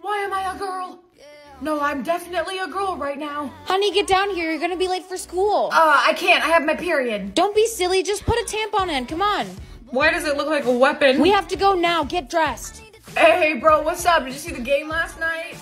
Why am I a girl? No, I'm definitely a girl right now. Honey, get down here. You're gonna be late for school. I can't. I have my period. Don't be silly. Just put a tampon in. Come on. Why does it look like a weapon? We have to go now. Get dressed. Hey, bro, what's up? Did you see the game last night?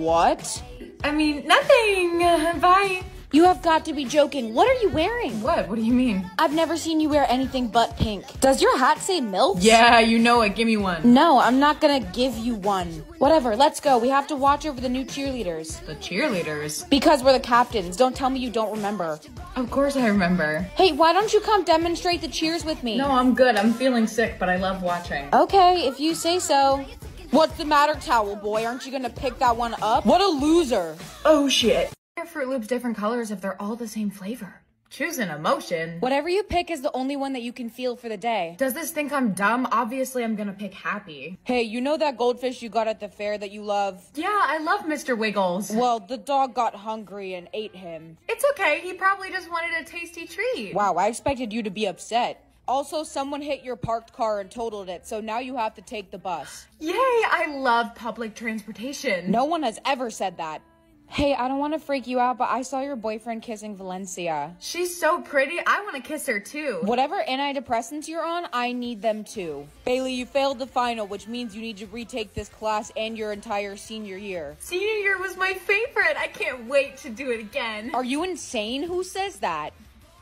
What? I mean, nothing. Bye. You have got to be joking. What are you wearing? What? What do you mean? I've never seen you wear anything but pink. Does your hat say milk? Yeah, you know it. Give me one. No, I'm not gonna give you one. Whatever, let's go. We have to watch over the new cheerleaders. The cheerleaders? Because we're the captains. Don't tell me you don't remember. Of course I remember. Hey, why don't you come demonstrate the cheers with me? No, I'm good. I'm feeling sick, but I love watching. Okay, if you say so. What's the matter, towel boy? Aren't you gonna pick that one up? What a loser. Oh, shit. Fruit Loops different colors if they're all the same flavor? Choose an emotion. Whatever you pick is the only one that you can feel for the day. Does this think I'm dumb? Obviously I'm gonna pick happy. Hey, you know that goldfish you got at the fair that you love? Yeah, I love Mr. Wiggles. Well, the dog got hungry and ate him. It's okay, he probably just wanted a tasty treat. Wow, I expected you to be upset. Also, someone hit your parked car and totaled it, so now you have to take the bus. Yay, I love public transportation. No one has ever said that. Hey, I don't want to freak you out, but I saw your boyfriend kissing Valencia. She's so pretty. I want to kiss her, too. Whatever antidepressants you're on, I need them, too. Bailey, you failed the final, which means you need to retake this class and your entire senior year. Senior year was my favorite. I can't wait to do it again. Are you insane? Who says that?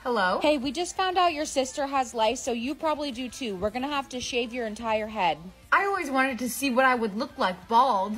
Hello? Hey, we just found out your sister has lice, so you probably do, too. We're going to have to shave your entire head. I always wanted to see what I would look like bald.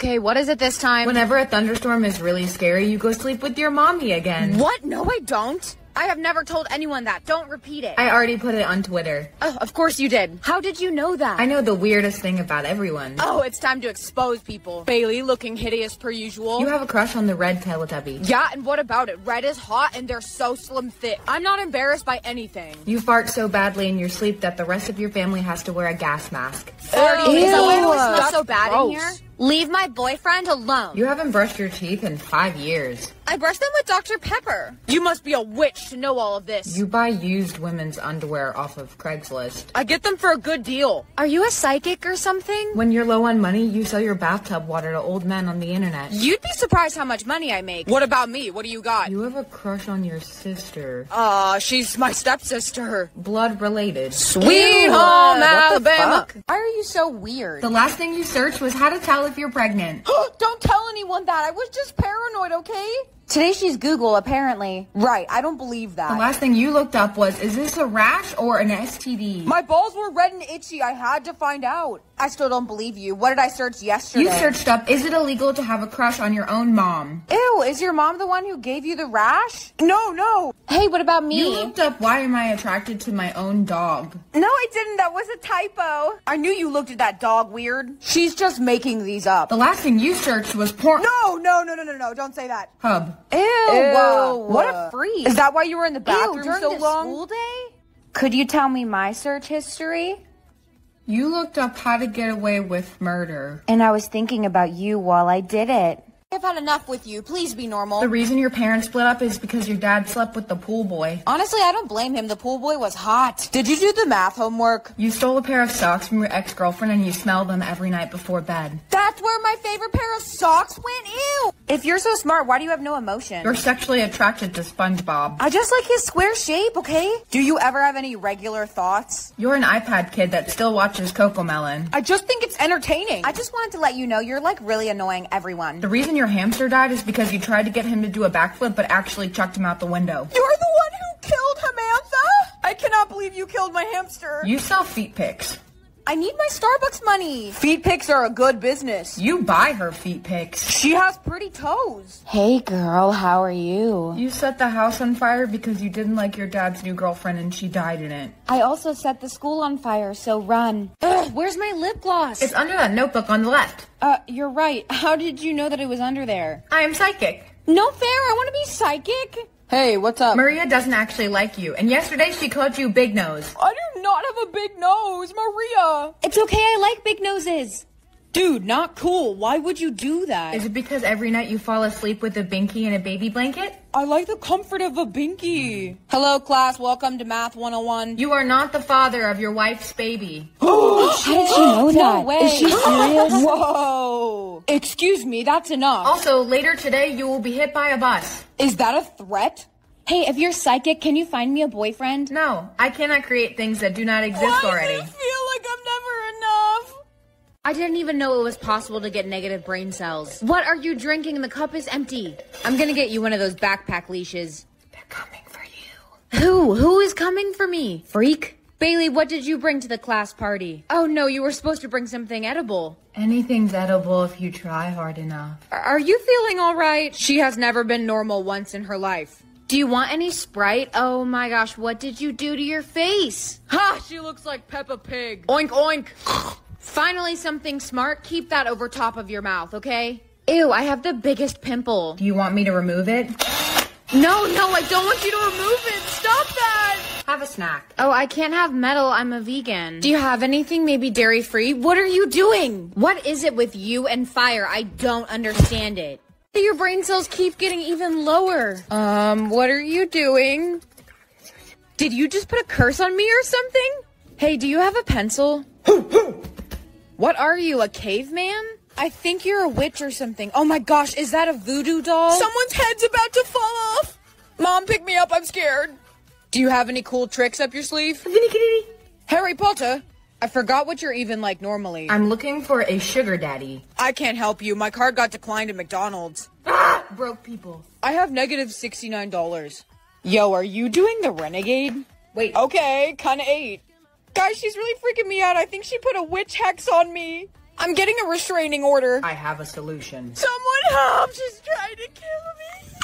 Okay, what is it this time? Whenever a thunderstorm is really scary, you go sleep with your mommy again. What? No, I don't. I have never told anyone that. Don't repeat it. I already put it on Twitter. Oh, of course you did. How did you know that? I know the weirdest thing about everyone. Oh, it's time to expose people. Bailey, looking hideous per usual. You have a crush on the red Teletubby. Yeah, and what about it? Red is hot and they're so slim thick. I'm not embarrassed by anything. You fart so badly in your sleep that the rest of your family has to wear a gas mask. Ew. Is that why it always smells so bad gross in here? Leave my boyfriend alone. You haven't brushed your teeth in 5 years. I brushed them with Dr. Pepper. You must be a witch to know all of this. You buy used women's underwear off of Craigslist. I get them for a good deal. Are you a psychic or something? When you're low on money, you sell your bathtub water to old men on the internet. You'd be surprised how much money I make. What about me? What do you got? You have a crush on your sister. She's my stepsister. Blood related. Sweet home Alabama. Why are you so weird? The last thing you searched was how to tell if you're pregnant. Don't tell anyone that. I was just paranoid, okay? Today she's Google, apparently. Right, I don't believe that. The last thing you looked up was, is this a rash or an STD? My balls were red and itchy. I had to find out. I still don't believe you. What did I search yesterday? You searched up, is it illegal to have a crush on your own mom? Ew, is your mom the one who gave you the rash? No. Hey, what about me? You looked up, why am I attracted to my own dog? No, I didn't. That was a typo. I knew you looked at that dog weird. She's just making these up. The last thing you searched was porn. No. Don't say that. Hub. Ew. What a freak. Is that why you were in the bathroom during so long? School day? Could you tell me my search history? You looked up how to get away with murder. And I was thinking about you while I did it. I've had enough with you. Please be normal. The reason your parents split up is because your dad slept with the pool boy. Honestly, I don't blame him. The pool boy was hot. Did you do the math homework? You stole a pair of socks from your ex-girlfriend and you smelled them every night before bed. That's where my favorite pair of socks went? Ew! If you're so smart, why do you have no emotion? You're sexually attracted to SpongeBob. I just like his square shape, okay? Do you ever have any regular thoughts? You're an iPad kid that still watches Cocomelon. I just think it's entertaining. I just wanted to let you know you're like really annoying everyone. The reason your hamster died is because you tried to get him to do a backflip but actually chucked him out the window. You're the one who killed Hamantha? I cannot believe you killed my hamster. You sell feet pics. I need my Starbucks money. Feet pics are a good business. You buy her feet pics. She has pretty toes. Hey girl, how are you? You set the house on fire because you didn't like your dad's new girlfriend and she died in it. I also set the school on fire, so run. Ugh, where's my lip gloss? It's under that notebook on the left. You're right. How did you know that it was under there? I am psychic. No fair, I want to be psychic. Hey, what's up? Maria doesn't actually like you, and yesterday she called you Big Nose. I do not have a big nose, Maria. It's okay, I like big noses. Dude, not cool. Why would you do that? Is it because every night you fall asleep with a binky and a baby blanket? I like the comfort of a binky. Hello, class. Welcome to Math 101. You are not the father of your wife's baby. Oh, how did she know that? No way. Is she serious? Whoa. Excuse me, that's enough. Also, later today, you will be hit by a bus. Is that a threat? Hey, if you're psychic, can you find me a boyfriend? No, I cannot create things that do not exist already. Why does it feel like I'm never enough? I didn't even know it was possible to get negative brain cells. What are you drinking? The cup is empty. I'm gonna get you one of those backpack leashes. They're coming for you. Who? Who is coming for me? Freak? Bailey, what did you bring to the class party? Oh no, you were supposed to bring something edible. Anything's edible if you try hard enough. Are you feeling all right? She has never been normal once in her life. Do you want any Sprite? Oh my gosh, what did you do to your face? Ha! She looks like Peppa Pig. Oink, oink. Finally, something smart. Keep that over top of your mouth, okay? Ew, I have the biggest pimple. Do you want me to remove it? No, I don't want you to remove it. Stop that. Have a snack. Oh, I can't have metal. I'm a vegan. Do you have anything maybe dairy-free? What are you doing? What is it with you and fire? I don't understand it. Your brain cells keep getting even lower. What are you doing? Did you just put a curse on me or something? Hey, do you have a pencil? What are you, a caveman? I think you're a witch or something. Oh my gosh, is that a voodoo doll? Someone's head's about to fall off. Mom, pick me up, I'm scared. Do you have any cool tricks up your sleeve? Harry Potter? I forgot what you're even like normally. I'm looking for a sugar daddy. I can't help you. My card got declined at McDonald's. Ah! Broke people. I have negative $69. Yo, are you doing the renegade? Wait. Okay, kinda ate. Guys, she's really freaking me out. I think she put a witch hex on me. I'm getting a restraining order. I have a solution. Someone help! She's trying to kill me.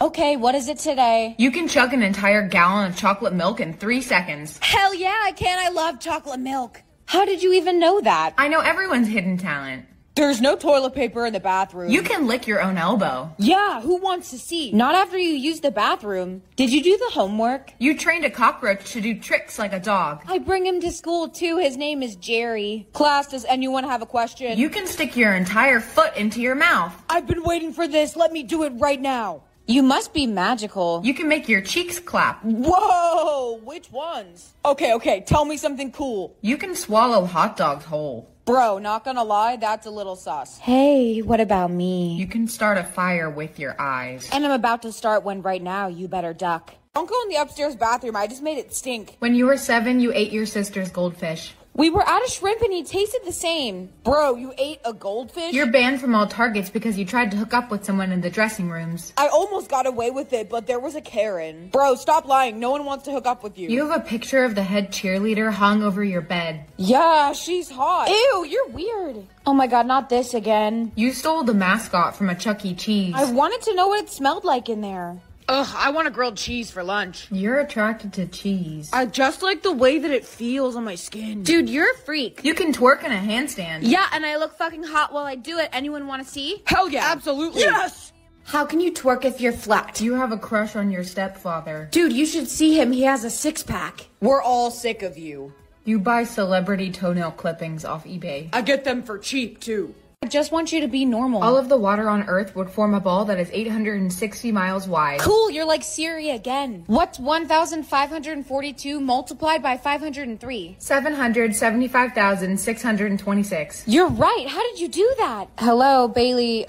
Okay, what is it today? You can chug an entire gallon of chocolate milk in 3 seconds. Hell yeah, I can. I love chocolate milk. How did you even know that? I know everyone's hidden talent. There's no toilet paper in the bathroom. You can lick your own elbow. Yeah, who wants to see? Not after you use the bathroom. Did you do the homework? You trained a cockroach to do tricks like a dog. I bring him to school too. His name is Jerry. Class, does anyone have a question? You can stick your entire foot into your mouth. I've been waiting for this. Let me do it right now. You must be magical. You can make your cheeks clap. Whoa, which ones? Okay, tell me something cool. You can swallow hot dogs whole. Bro, not gonna lie, that's a little sus. Hey, what about me? You can start a fire with your eyes. And I'm about to start one right now, you better duck. Don't go in the upstairs bathroom, I just made it stink. When you were 7, you ate your sister's goldfish. We were out of shrimp and he tasted the same. Bro, you ate a goldfish? You're banned from all Targets because you tried to hook up with someone in the dressing rooms. I almost got away with it, but there was a Karen. Bro, stop lying. No one wants to hook up with you. You have a picture of the head cheerleader hung over your bed. Yeah, she's hot. Ew, you're weird. Oh my god, not this again. You stole the mascot from a Chuck E. Cheese. I wanted to know what it smelled like in there. Ugh, I want a grilled cheese for lunch. You're attracted to cheese. I just like the way that it feels on my skin. Dude, you're a freak. You can twerk in a handstand. Yeah, and I look fucking hot while I do it. Anyone want to see? Hell yeah. Absolutely. Yes! How can you twerk if you're flat? You have a crush on your stepfather. Dude, you should see him. He has a six-pack. We're all sick of you. You buy celebrity toenail clippings off eBay. I get them for cheap, too. I just want you to be normal. All of the water on Earth would form a ball that is 860 miles wide. Cool, you're like Siri again. What's 1,542 multiplied by 503? 775,626. You're right, how did you do that? Hello, Bailey,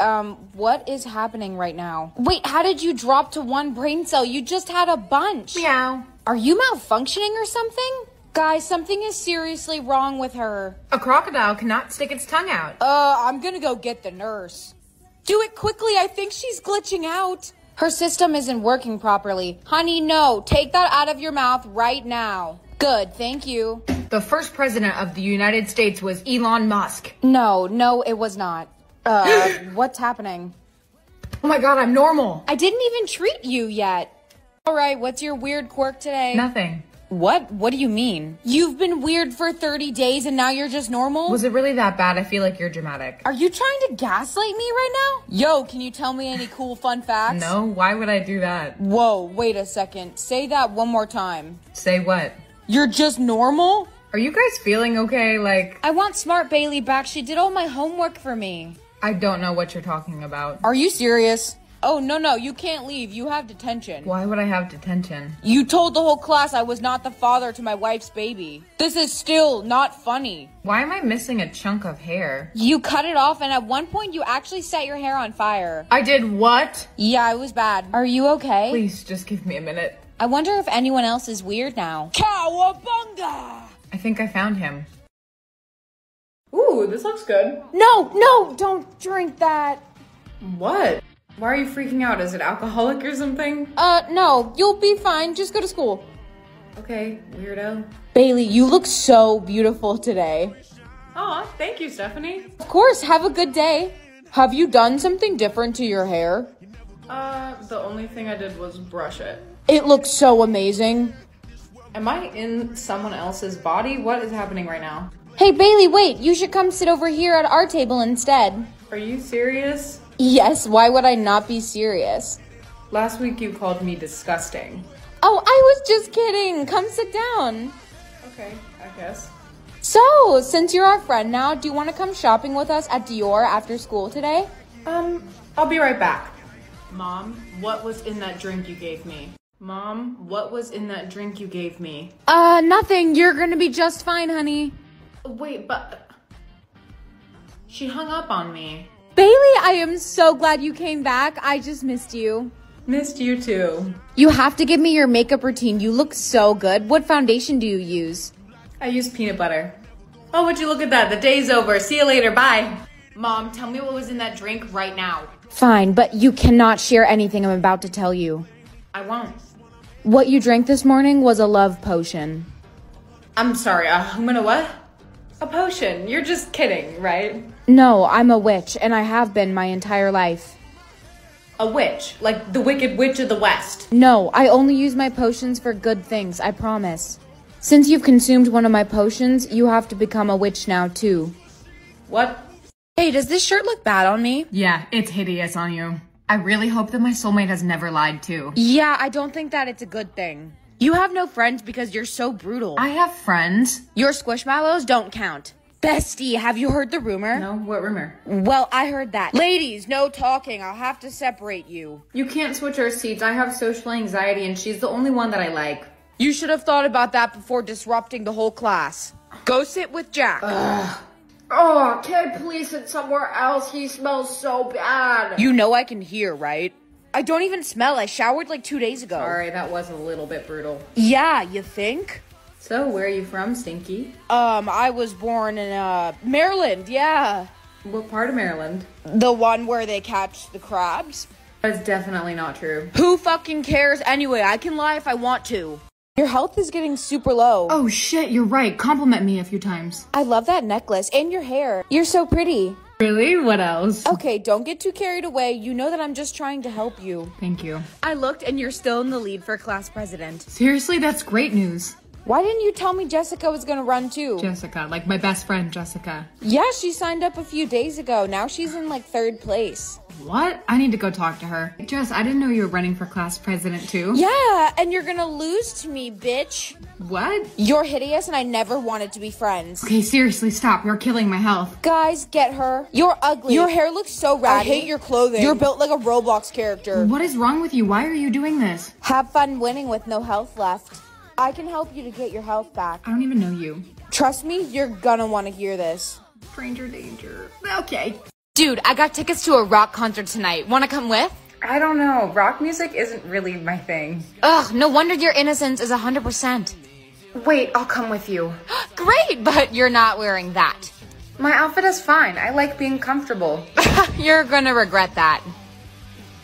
what is happening right now? Wait, how did you drop to 1 brain cell? You just had a bunch. Meow. Are you malfunctioning or something? Guys, something is seriously wrong with her. A crocodile cannot stick its tongue out. I'm gonna go get the nurse. Do it quickly, I think she's glitching out. Her system isn't working properly. Honey, no, take that out of your mouth right now. Good, thank you. The first president of the United States was Elon Musk. No, it was not. What's happening? Oh my god, I'm normal. I didn't even treat you yet. All right, what's your weird quirk today? Nothing. What do you mean? You've been weird for 30 days and now you're just normal? Was it really that bad? I feel like you're dramatic. Are you trying to gaslight me right now? Yo, can you tell me any cool fun facts? No, why would I do that? Whoa, wait a second. Say that one more time. Say what? You're just normal? Are you guys feeling okay? Like, I want Smart Bailey back. She did all my homework for me. I don't know what you're talking about. Are you serious? Oh, no, no, you can't leave. You have detention. Why would I have detention? You told the whole class I was not the father to my wife's baby. This is still not funny. Why am I missing a chunk of hair? You cut it off, and at one point, you actually set your hair on fire. I did what? Yeah, it was bad. Are you okay? Please, just give me a minute. I wonder if anyone else is weird now. Cowabunga! I think I found him. Ooh, this looks good. No, no, don't drink that. What? Why are you freaking out? Is it alcoholic or something? No, you'll be fine. Just go to school. Okay, weirdo. Bailey, you look so beautiful today. Aw, thank you, Stephanie. Of course, have a good day. Have you done something different to your hair? The only thing I did was brush it. It looks so amazing. Am I in someone else's body? What is happening right now? Hey, Bailey, wait. You should come sit over here at our table instead. Are you serious? Yes, why would I not be serious? Last week you called me disgusting. Oh, I was just kidding. Come sit down. Okay, I guess. So, since you're our friend now, do you want to come shopping with us at Dior after school today? I'll be right back. Mom, what was in that drink you gave me? Mom, what was in that drink you gave me? Nothing. You're gonna be just fine, honey. Wait, but... She hung up on me. Bailey, I am so glad you came back. I just missed you. Missed you too. You have to give me your makeup routine. You look so good. What foundation do you use? I use peanut butter. Oh, would you look at that? The day's over. See you later. Bye. Mom, tell me what was in that drink right now. Fine, but you cannot share anything I'm about to tell you. I won't. What you drank this morning was a love potion. I'm sorry, I'm gonna what? A potion. You're just kidding, right? No, I'm a witch, and I have been my entire life. A witch? Like the Wicked Witch of the West? No, I only use my potions for good things, I promise. Since you've consumed one of my potions, you have to become a witch now, too. What? Hey, does this shirt look bad on me? Yeah, it's hideous on you. I really hope that my soulmate has never lied, too. Yeah, I don't think that it's a good thing. You have no friends because you're so brutal. I have friends. Your squishmallows don't count. Bestie, have you heard the rumor? No, what rumor? Well, I heard that. Ladies, no talking. I'll have to separate you. You can't switch our seats. I have social anxiety, and she's the only one that I like. You should have thought about that before disrupting the whole class. Go sit with Jack. Ugh. Oh, can I please sit somewhere else? He smells so bad. You know I can hear, right? I don't even smell. I showered like 2 days ago. Sorry, that was a little bit brutal. Yeah, you think? So, where are you from, Stinky? I was born in, Maryland, yeah. What part of Maryland? The one where they catch the crabs. That's definitely not true. Who fucking cares anyway? I can lie if I want to. Your health is getting super low. Oh shit, you're right. Compliment me a few times. I love that necklace and your hair. You're so pretty. Really? What else? Okay, don't get too carried away. You know that I'm just trying to help you. Thank you. I looked and you're still in the lead for class president. Seriously, that's great news. Why didn't you tell me Jessica was gonna run too? Jessica, like my best friend, Jessica. Yeah, she signed up a few days ago. Now she's in like 3rd place. What? I need to go talk to her. Jess, I didn't know you were running for class president too. Yeah, and you're gonna lose to me, bitch. What? You're hideous and I never wanted to be friends. Okay, seriously, stop. You're killing my health. Guys, get her. You're ugly. Your hair looks so ratty. I hate your clothing. You're built like a Roblox character. What is wrong with you? Why are you doing this? Have fun winning with no health left. I can help you to get your health back. I don't even know you. Trust me, you're gonna want to hear this. Stranger danger. Okay. Dude, I got tickets to a rock concert tonight. Want to come with? I don't know. Rock music isn't really my thing. Ugh, no wonder your innocence is 100%. Wait, I'll come with you. Great, but you're not wearing that. My outfit is fine. I like being comfortable. You're gonna regret that.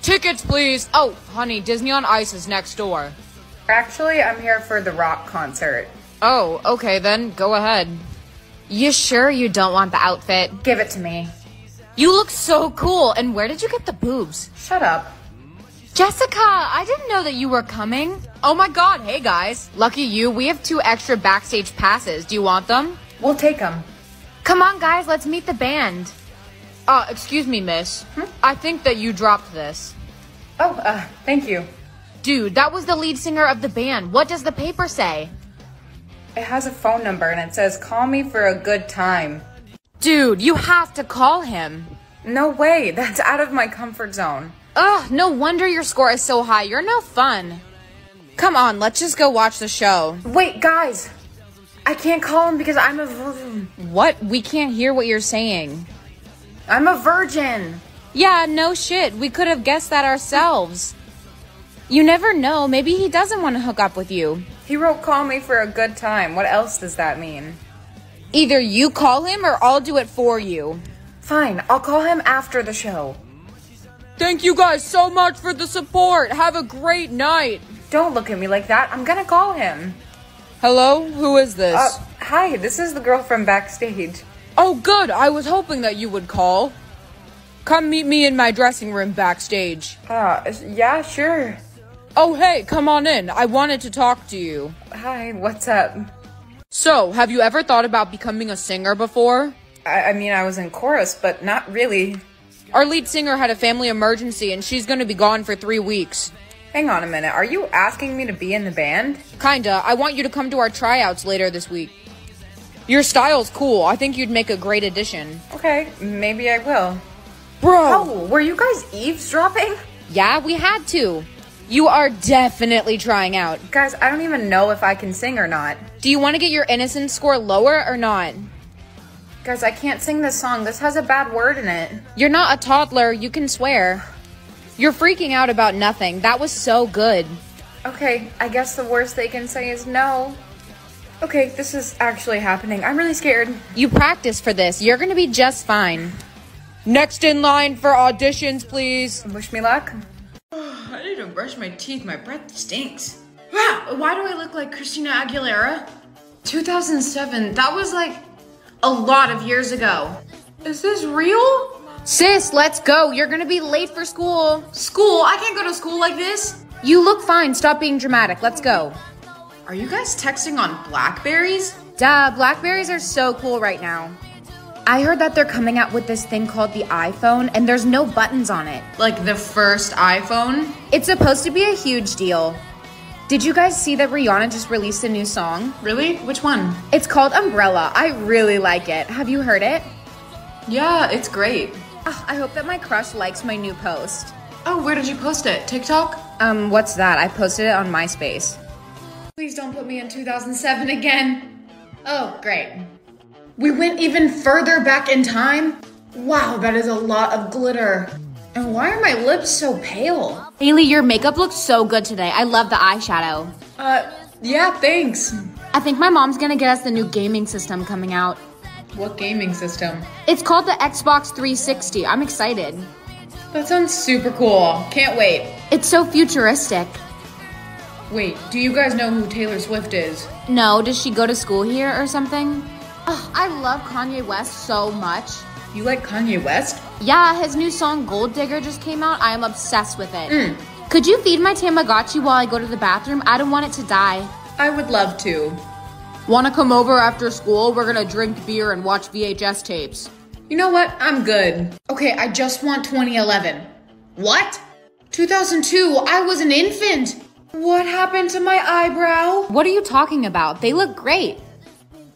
Tickets, please. Oh, honey, Disney on Ice is next door. Actually, I'm here for the rock concert. Oh, okay, then go ahead. You sure you don't want the outfit? Give it to me. You look so cool, and where did you get the boobs? Shut up. Jessica, I didn't know that you were coming. Oh my god, hey guys. Lucky you, we have 2 extra backstage passes. Do you want them? We'll take them. Come on guys, let's meet the band. Excuse me, miss. Hmm? I think that you dropped this. Oh, thank you. Dude, that was the lead singer of the band. What does the paper say? It has a phone number and it says, call me for a good time. Dude, you have to call him. No way, that's out of my comfort zone. Ugh, no wonder your score is so high, you're no fun. Come on, let's just go watch the show. Wait, guys, I can't call him because I'm a virgin. What? We can't hear what you're saying. I'm a virgin. Yeah, no shit, we could have guessed that ourselves. You never know, maybe he doesn't want to hook up with you. He wrote, call me for a good time. What else does that mean? Either you call him or I'll do it for you. Fine, I'll call him after the show. Thank you guys so much for the support. Have a great night. Don't look at me like that. I'm gonna call him. Hello? Who is this? Hi, this is the girl from backstage. Oh, good. I was hoping that you would call. Come meet me in my dressing room backstage. Yeah, sure. Oh, hey, come on in. I wanted to talk to you. Hi, what's up? So, have you ever thought about becoming a singer before? I mean, I was in chorus, but not really. Our lead singer had a family emergency, and she's going to be gone for 3 weeks. Hang on a minute. Are you asking me to be in the band? Kinda. I want you to come to our tryouts later this week. Your style's cool. I think you'd make a great addition. Okay, maybe I will. Bro! Oh, were you guys eavesdropping? Yeah, we had to. You are definitely trying out. Guys, I don't even know if I can sing or not. Do you want to get your innocence score lower or not? Guys, I can't sing this song. This has a bad word in it. You're not a toddler. You can swear. You're freaking out about nothing. That was so good. Okay, I guess the worst they can say is no. Okay, this is actually happening. I'm really scared. You practiced for this. You're going to be just fine. Next in line for auditions, please. Wish me luck. Oh, I need to brush my teeth. My breath stinks. Wow, why do I look like Christina Aguilera? 2007, that was like... a lot of years ago. Is this real? Sis, let's go. You're gonna be late for school. School? I can't go to school like this. You look fine. Stop being dramatic. Let's go. Are you guys texting on Blackberries? Duh, Blackberries are so cool right now. I heard that they're coming out with this thing called the iPhone, and there's no buttons on it. Like the first iPhone? It's supposed to be a huge deal. Did you guys see that Rihanna just released a new song? Really? Which one? It's called Umbrella. I really like it. Have you heard it? Yeah, it's great. Oh, I hope that my crush likes my new post. Oh, where did you post it? TikTok? What's that? I posted it on MySpace. Please don't put me in 2007 again. Oh, great. We went even further back in time? Wow, that is a lot of glitter. And why are my lips so pale? Haley, your makeup looks so good today. I love the eyeshadow. Yeah, thanks. I think my mom's gonna get us the new gaming system coming out. What gaming system? It's called the Xbox 360. I'm excited. That sounds super cool. Can't wait. It's so futuristic. Wait, do you guys know who Taylor Swift is? No, does she go to school here or something? Oh, I love Kanye West so much. You like Kanye West? Yeah, his new song Gold Digger just came out. I am obsessed with it. Could you feed my Tamagotchi while I go to the bathroom? I don't want it to die. I would love to. Want to come over after school? We're going to drink beer and watch VHS tapes. You know what? I'm good. Okay, I just want 2011. What? 2002? I was an infant. What happened to my eyebrow? What are you talking about? They look great.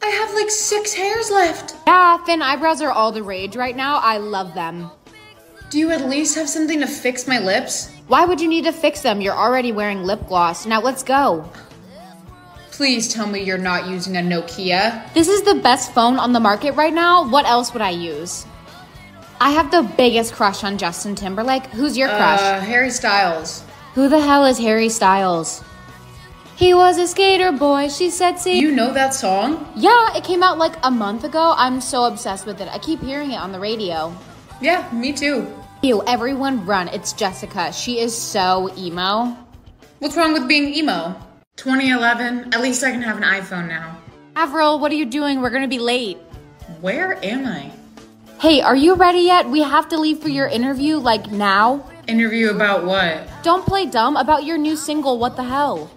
I have like 6 hairs left. Yeah, thin eyebrows are all the rage right now. I love them. Do you at least have something to fix my lips? Why would you need to fix them? You're already wearing lip gloss. Now let's go. Please tell me you're not using a Nokia. This is the best phone on the market right now. What else would I use? I have the biggest crush on Justin Timberlake. Who's your crush? Harry Styles. Who the hell is Harry Styles? He was a skater boy, she said, see. You know that song? Yeah, it came out like a month ago. I'm so obsessed with it. I keep hearing it on the radio. Yeah, me too. Ew, everyone run. It's Jessica. She is so emo. What's wrong with being emo? 2011. At least I can have an iPhone now. Avril, what are you doing? We're going to be late. Where am I? Hey, are you ready yet? We have to leave for your interview, like now. Interview about what? Don't play dumb. About your new single, What the Hell.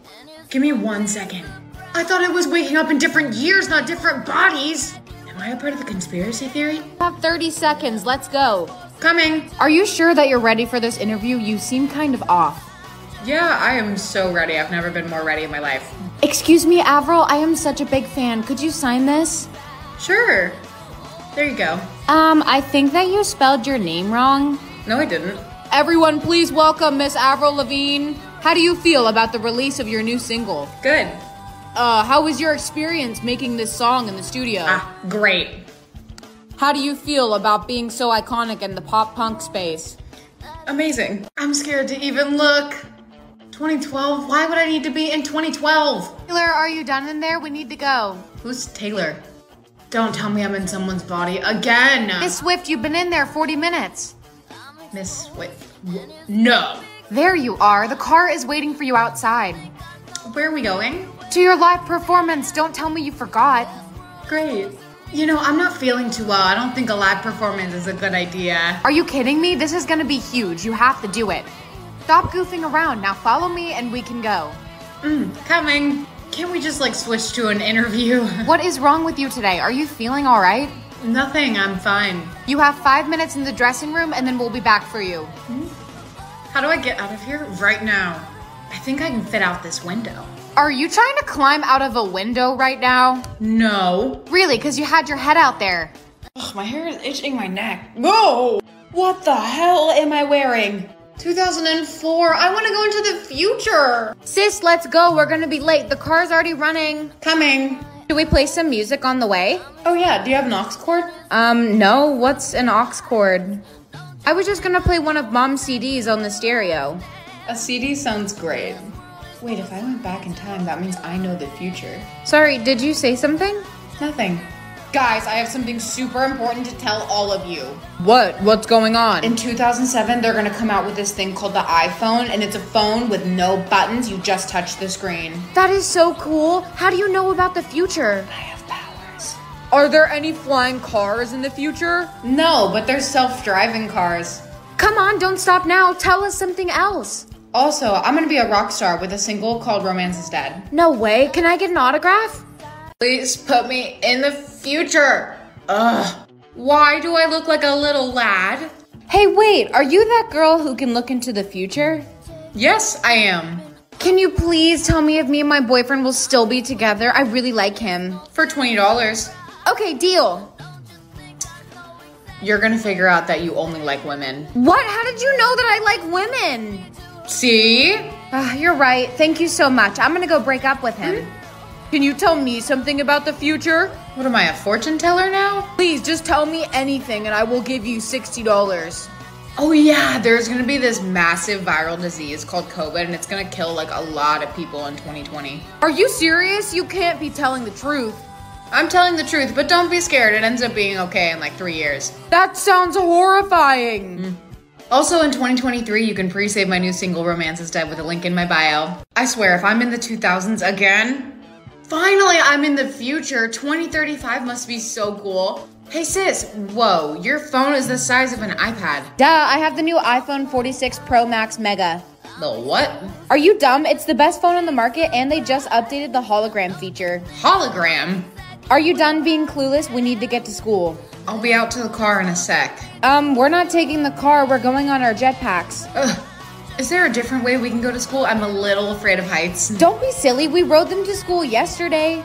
Give me 1 second. I thought I was waking up in different years, not different bodies. Am I a part of the conspiracy theory? You have 30 seconds. Let's go. Coming. Are you sure that you're ready for this interview? You seem kind of off. Yeah, I am so ready. I've never been more ready in my life. Excuse me, Avril, I am such a big fan. Could you sign this? Sure. There you go. I think that you spelled your name wrong. No, I didn't. Everyone, please welcome Miss Avril Lavigne. How do you feel about the release of your new single? Good. How was your experience making this song in the studio? Great. How do you feel about being so iconic in the pop punk space? Amazing. I'm scared to even look. 2012? Why would I need to be in 2012? Taylor, are you done in there? We need to go. Who's Taylor? Don't tell me I'm in someone's body again. Miss Swift, you've been in there 40 minutes. Miss Swift, no. There you are. The car is waiting for you outside. Where are we going? To your live performance. Don't tell me you forgot. Great. You know, I'm not feeling too well. I don't think a live performance is a good idea. Are you kidding me? This is gonna be huge. You have to do it. Stop goofing around. Now follow me and we can go. Coming. Can't we just like switch to an interview? What is wrong with you today? Are you feeling all right? Nothing, I'm fine. You have 5 minutes in the dressing room and then we'll be back for you. How do I get out of here right now? I think I can fit out this window. Are you trying to climb out of a window right now? No. Really? Because you had your head out there. Ugh, my hair is itching my neck. Whoa! What the hell am I wearing? 2004. I want to go into the future. Sis, let's go. We're going to be late. The car's already running. Coming. Should we play some music on the way? Oh, yeah. Do you have an aux cord? No. What's an aux cord? I was just going to play one of Mom's CDs on the stereo. A CD sounds great. Wait, if I went back in time, that means I know the future. Sorry, did you say something? Nothing. Guys, I have something super important to tell all of you. What? What's going on? In 2007, they're gonna come out with this thing called the iPhone, and it's a phone with no buttons. You just touch the screen. That is so cool. How do you know about the future? I have powers. Are there any flying cars in the future? No, but there's self-driving cars. Come on, don't stop now. Tell us something else. Also, I'm gonna be a rock star with a single called Romance is Dead. No way, can I get an autograph? Please put me in the future. Ugh, why do I look like a little lad? Hey, wait, are you that girl who can look into the future? Yes, I am. Can you please tell me if me and my boyfriend will still be together? I really like him. For $20. Okay, deal. You're gonna figure out that you only like women. What? How did you know that I like women? See? You're right. Thank you so much. I'm gonna go break up with him. Can you tell me something about the future? What am I, a fortune teller now? Please, just tell me anything and I will give you $60. Oh yeah, there's gonna be this massive viral disease called COVID and it's gonna kill like a lot of people in 2020. Are you serious? You can't be telling the truth. I'm telling the truth, but don't be scared. It ends up being okay in like 3 years. That sounds horrifying. Also, in 2023, you can pre-save my new single, Romance is Dead, with a link in my bio. I swear, if I'm in the 2000s again, finally I'm in the future. 2035 must be so cool. Hey sis, whoa, your phone is the size of an iPad. Duh, I have the new iPhone 46 Pro Max Mega. The what? Are you dumb? It's the best phone on the market, and they just updated the hologram feature. Hologram? Are you done being clueless? We need to get to school. I'll be out to the car in a sec. We're not taking the car. We're going on our jetpacks. Ugh. Is there a different way we can go to school? I'm a little afraid of heights. Don't be silly. We rode them to school yesterday.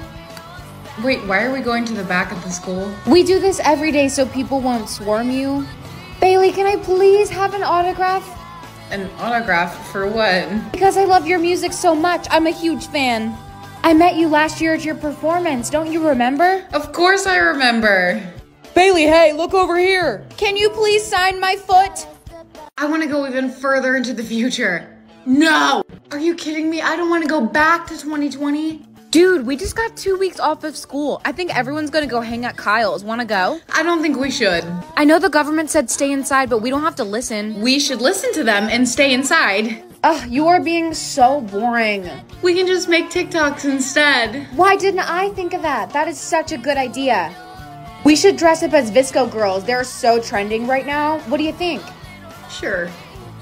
Wait, why are we going to the back of the school? We do this every day so people won't swarm you. Bailey, can I please have an autograph? An autograph for what? Because I love your music so much. I'm a huge fan. I met you last year at your performance. Don't you remember? Of course I remember. Bailey, hey, look over here. Can you please sign my foot? I want to go even further into the future. No! Are you kidding me? I don't want to go back to 2020. Dude, we just got 2 weeks off of school. I think everyone's going to go hang at Kyle's. Want to go? I don't think we should. I know the government said stay inside, but we don't have to listen. We should listen to them and stay inside. Ugh, you are being so boring. We can just make TikToks instead. Why didn't I think of that? That is such a good idea. We should dress up as Visco girls. They're so trending right now. What do you think? Sure.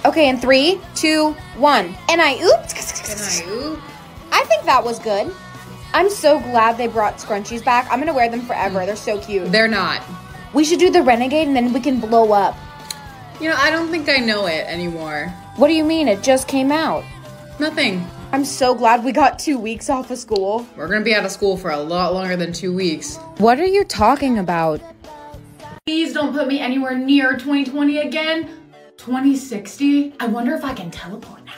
Okay, in 3, 2, 1. And I ooped. And I ooped. I think that was good. I'm so glad they brought scrunchies back. I'm going to wear them forever. They're so cute. They're not. We should do the Renegade and then we can blow up. You know, I don't think I know it anymore. What do you mean? It just came out. Nothing. I'm so glad we got 2 weeks off of school. We're gonna be out of school for a lot longer than 2 weeks. What are you talking about? Please don't put me anywhere near 2020 again. 2060? I wonder if I can teleport now.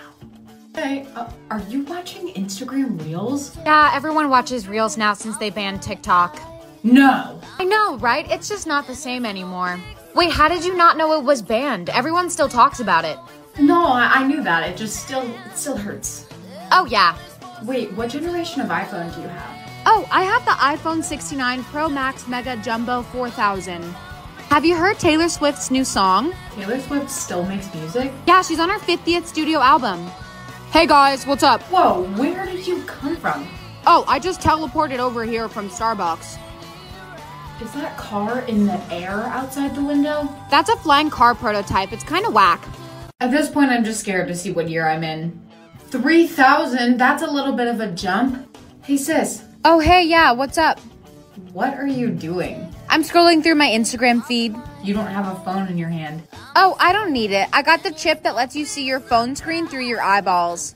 Hey, are you watching Instagram Reels? Yeah, everyone watches Reels now since they banned TikTok. No. I know, right? It's just not the same anymore. Wait, how did you not know it was banned? Everyone still talks about it. No, I knew that. It just still hurts. Oh, yeah. Wait, what generation of iPhone do you have? Oh, I have the iPhone 69 Pro Max Mega Jumbo 4000. Have you heard Taylor Swift's new song? Taylor Swift still makes music? Yeah, she's on her 50th studio album. Hey guys, what's up? Whoa, where did you come from? Oh, I just teleported over here from Starbucks. Is that car in the air outside the window? That's a flying car prototype. It's kind of whack. At this point, I'm just scared to see what year I'm in. 3,000? That's a little bit of a jump. Hey, sis. Oh, hey, yeah, what's up? What are you doing? I'm scrolling through my Instagram feed. You don't have a phone in your hand. Oh, I don't need it. I got the chip that lets you see your phone screen through your eyeballs.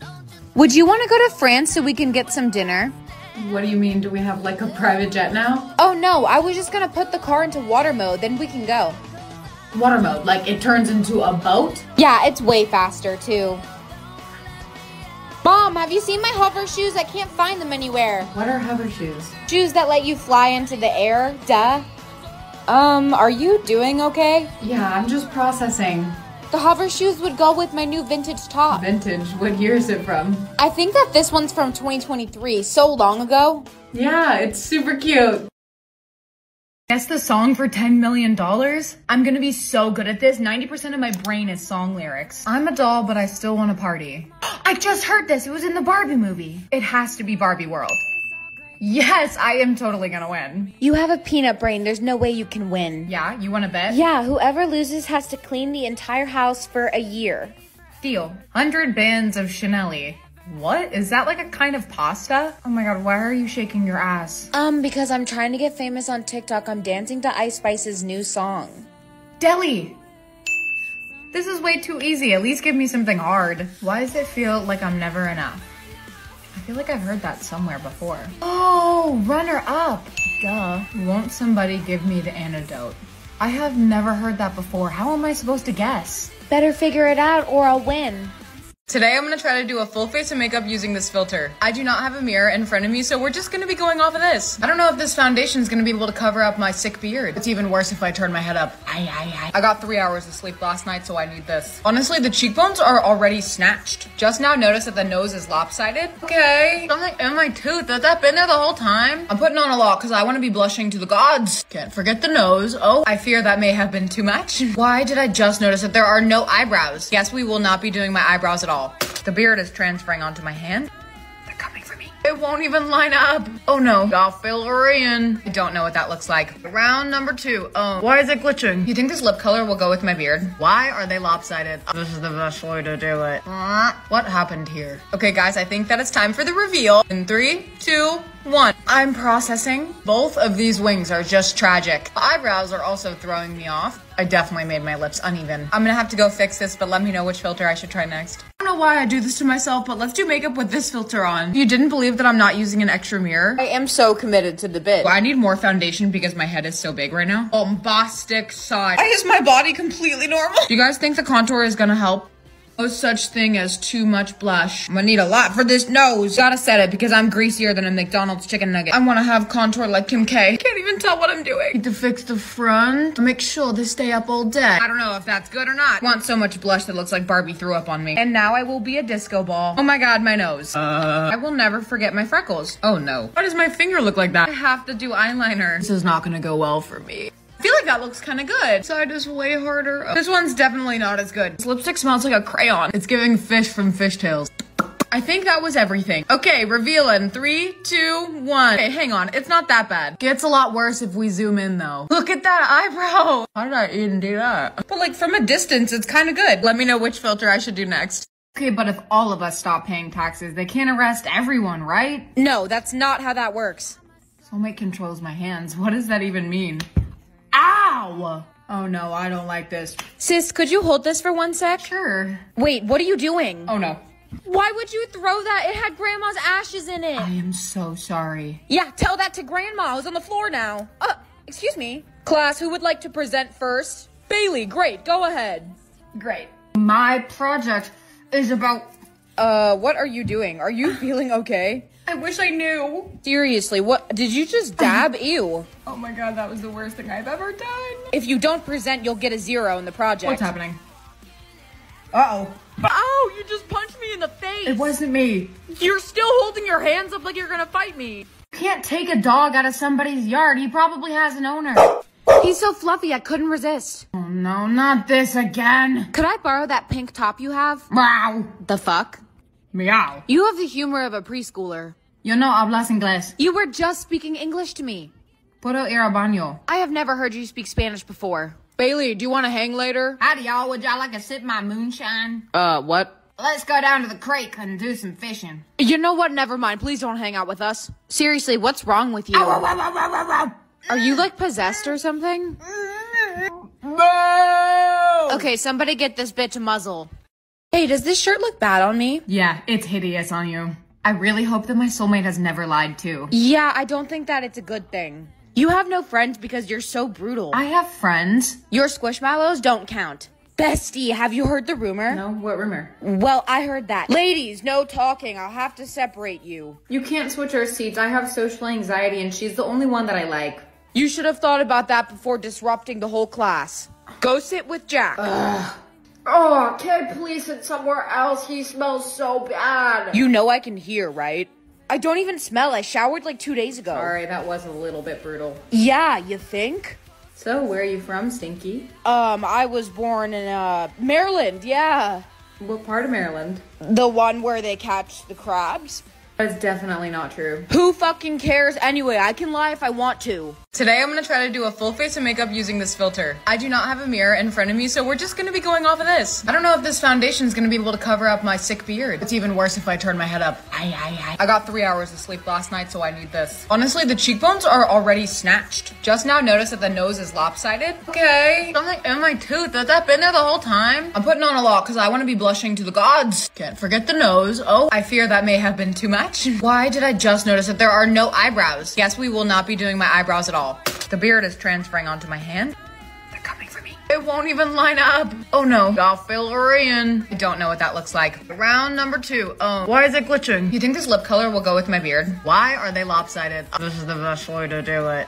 Would you want to go to France so we can get some dinner? What do you mean? Do we have like a private jet now? Oh no, I was just gonna put the car into water mode, then we can go. Water mode? Like it turns into a boat? Yeah, it's way faster too. Mom, have you seen my hover shoes? I can't find them anywhere. What are hover shoes? Shoes that let you fly into the air, duh. Are you doing okay? Yeah, I'm just processing. The hover shoes would go with my new vintage top. Vintage? What year is it from? I think that this one's from 2023, so long ago. Yeah, it's super cute. Guess the song for $10 million? I'm gonna be so good at this. 90% of my brain is song lyrics. I'm a doll, but I still wanna party. I just heard this. It was in the Barbie movie. It has to be Barbie World. Yes, I am totally gonna win. You have a peanut brain. There's no way you can win. Yeah, you wanna bet? Yeah, whoever loses has to clean the entire house for a year. Deal. 100 bands of Chanel-y. What? Is that like a kind of pasta? Oh my god, why are you shaking your ass? Because I'm trying to get famous on TikTok. I'm dancing to Ice Spice's new song. Deli! This is way too easy. At least give me something hard. Why does it feel like I'm never enough? I feel like I've heard that somewhere before. Oh, runner up. Duh. Won't somebody give me the antidote? I have never heard that before. How am I supposed to guess? Better figure it out or I'll win. Today I'm gonna try to do a full face of makeup using this filter. I do not have a mirror in front of me, so we're just gonna be going off of this. I don't know if this foundation is gonna be able to cover up my sick beard. It's even worse if I turn my head up. I got 3 hours of sleep last night, so I need this. Honestly, the cheekbones are already snatched. Just now noticed that the nose is lopsided. Okay, something in my tooth. Has that been there the whole time? I'm putting on a lot because I wanna be blushing to the gods. Can't forget the nose. Oh, I fear that may have been too much. Why did I just notice that there are no eyebrows? Yes, we will not be doing my eyebrows at all. The beard is transferring onto my hand. They're coming for me. It won't even line up. Oh no. I'll fill her in. I don't know what that looks like. Round number two. Why is it glitching? You think this lip color will go with my beard? Why are they lopsided? This is the best way to do it. What happened here? Okay guys, I think that it's time for the reveal. In 3, 2, 1. I'm processing. Both of these wings are just tragic. The eyebrows are also throwing me off. I definitely made my lips uneven. I'm gonna have to go fix this, but let me know which filter I should try next. I don't know why I do this to myself, but let's do makeup with this filter on. You didn't believe that I'm not using an extra mirror? I am so committed to the bit. Well, I need more foundation because my head is so big right now. Bombastic side. Why is my body completely normal? Do you guys think the contour is gonna help? No such thing as too much blush. I'm gonna need a lot for this nose. Gotta set it because I'm greasier than a McDonald's chicken nugget. I wanna have contour like Kim K. Can't even tell what I'm doing. Need to fix the front. Make sure they stay up all day. I don't know if that's good or not. I want so much blush that looks like Barbie threw up on me. And now I will be a disco ball. Oh my god, my nose. I will never forget my freckles. Oh no. Why does my finger look like that? I have to do eyeliner. This is not gonna go well for me. I feel like that looks kind of good. Side is way harder. This one's definitely not as good. This lipstick smells like a crayon. It's giving fish from Fishtails. I think that was everything. Okay, reveal in 3, 2, 1. Okay, hang on. It's not that bad. Gets a lot worse if we zoom in though. Look at that eyebrow. How did I even do that? But like from a distance, it's kind of good. Let me know which filter I should do next. Okay, but if all of us stop paying taxes, they can't arrest everyone, right? No, that's not how that works. Soulmate controls my hands. What does that even mean? Ow! Oh no, I don't like this. Sis, could you hold this for one sec? Sure. Wait, what are you doing? Oh no. Why would you throw that? It had Grandma's ashes in it. I am so sorry. Yeah, tell that to Grandma, who's on the floor now. Excuse me. Class, who would like to present first? Bailey, great, go ahead. Great. My project is about... what are you doing? Are you feeling okay? I wish I knew. Seriously, what? Did you just dab? Ew. Oh my god, that was the worst thing I've ever done. If you don't present, you'll get a 0 in the project. What's happening? Uh-oh. Oh, you just punched me in the face. It wasn't me. You're still holding your hands up like you're gonna fight me. Can't take a dog out of somebody's yard. He probably has an owner. He's so fluffy, I couldn't resist. Oh no, not this again. Could I borrow that pink top you have? Wow. The fuck? Meow. You have the humor of a preschooler. Yo no hablas inglés. You were just speaking English to me. Puedo ir al baño. I have never heard you speak Spanish before. Bailey, do you want to hang later? Howdy, y'all. Would y'all like to sip my moonshine? What? Let's go down to the creek and do some fishing. You know what? Never mind. Please don't hang out with us. Seriously, what's wrong with you? Ow, ow, ow, ow, ow, ow. Are you, like, possessed or something? No! Okay, somebody get this bitch a muzzle. Hey, does this shirt look bad on me? Yeah, it's hideous on you. I really hope that my soulmate has never lied, too. Yeah, I don't think that it's a good thing. You have no friends because you're so brutal. I have friends. Your squishmallows don't count. Bestie, have you heard the rumor? No, what rumor? Well, I heard that. Ladies, no talking. I'll have to separate you. You can't switch our seats. I have social anxiety and she's the only one that I like. You should have thought about that before disrupting the whole class. Go sit with Jack. Ugh. Oh, can I please sit somewhere else? He smells so bad. You know I can hear, right? I don't even smell. I showered like 2 days ago. Sorry, that was a little bit brutal. Yeah, you think? So, where are you from, Stinky? I was born in, Maryland, yeah. What part of Maryland? The one where they catch the crabs. That's definitely not true. Who fucking cares anyway? I can lie if I want to. Today, I'm gonna try to do a full face of makeup using this filter. I do not have a mirror in front of me, so we're just gonna be going off of this. I don't know if this foundation's gonna be able to cover up my sick beard. It's even worse if I turn my head up. I got 3 hours of sleep last night, so I need this. Honestly, the cheekbones are already snatched. Just now noticed that the nose is lopsided. Okay, something in my tooth. Has that been there the whole time? I'm putting on a lot because I want to be blushing to the gods. Can't forget the nose. Oh, I fear that may have been too much. Why did I just notice that there are no eyebrows? Yes, we will not be doing my eyebrows at all. The beard is transferring onto my hand. They're coming for me. It won't even line up. Oh no. I'll fill her in. I don't know what that looks like. Round number 2. Why is it glitching? You think this lip color will go with my beard? Why are they lopsided? This is the best way to do it.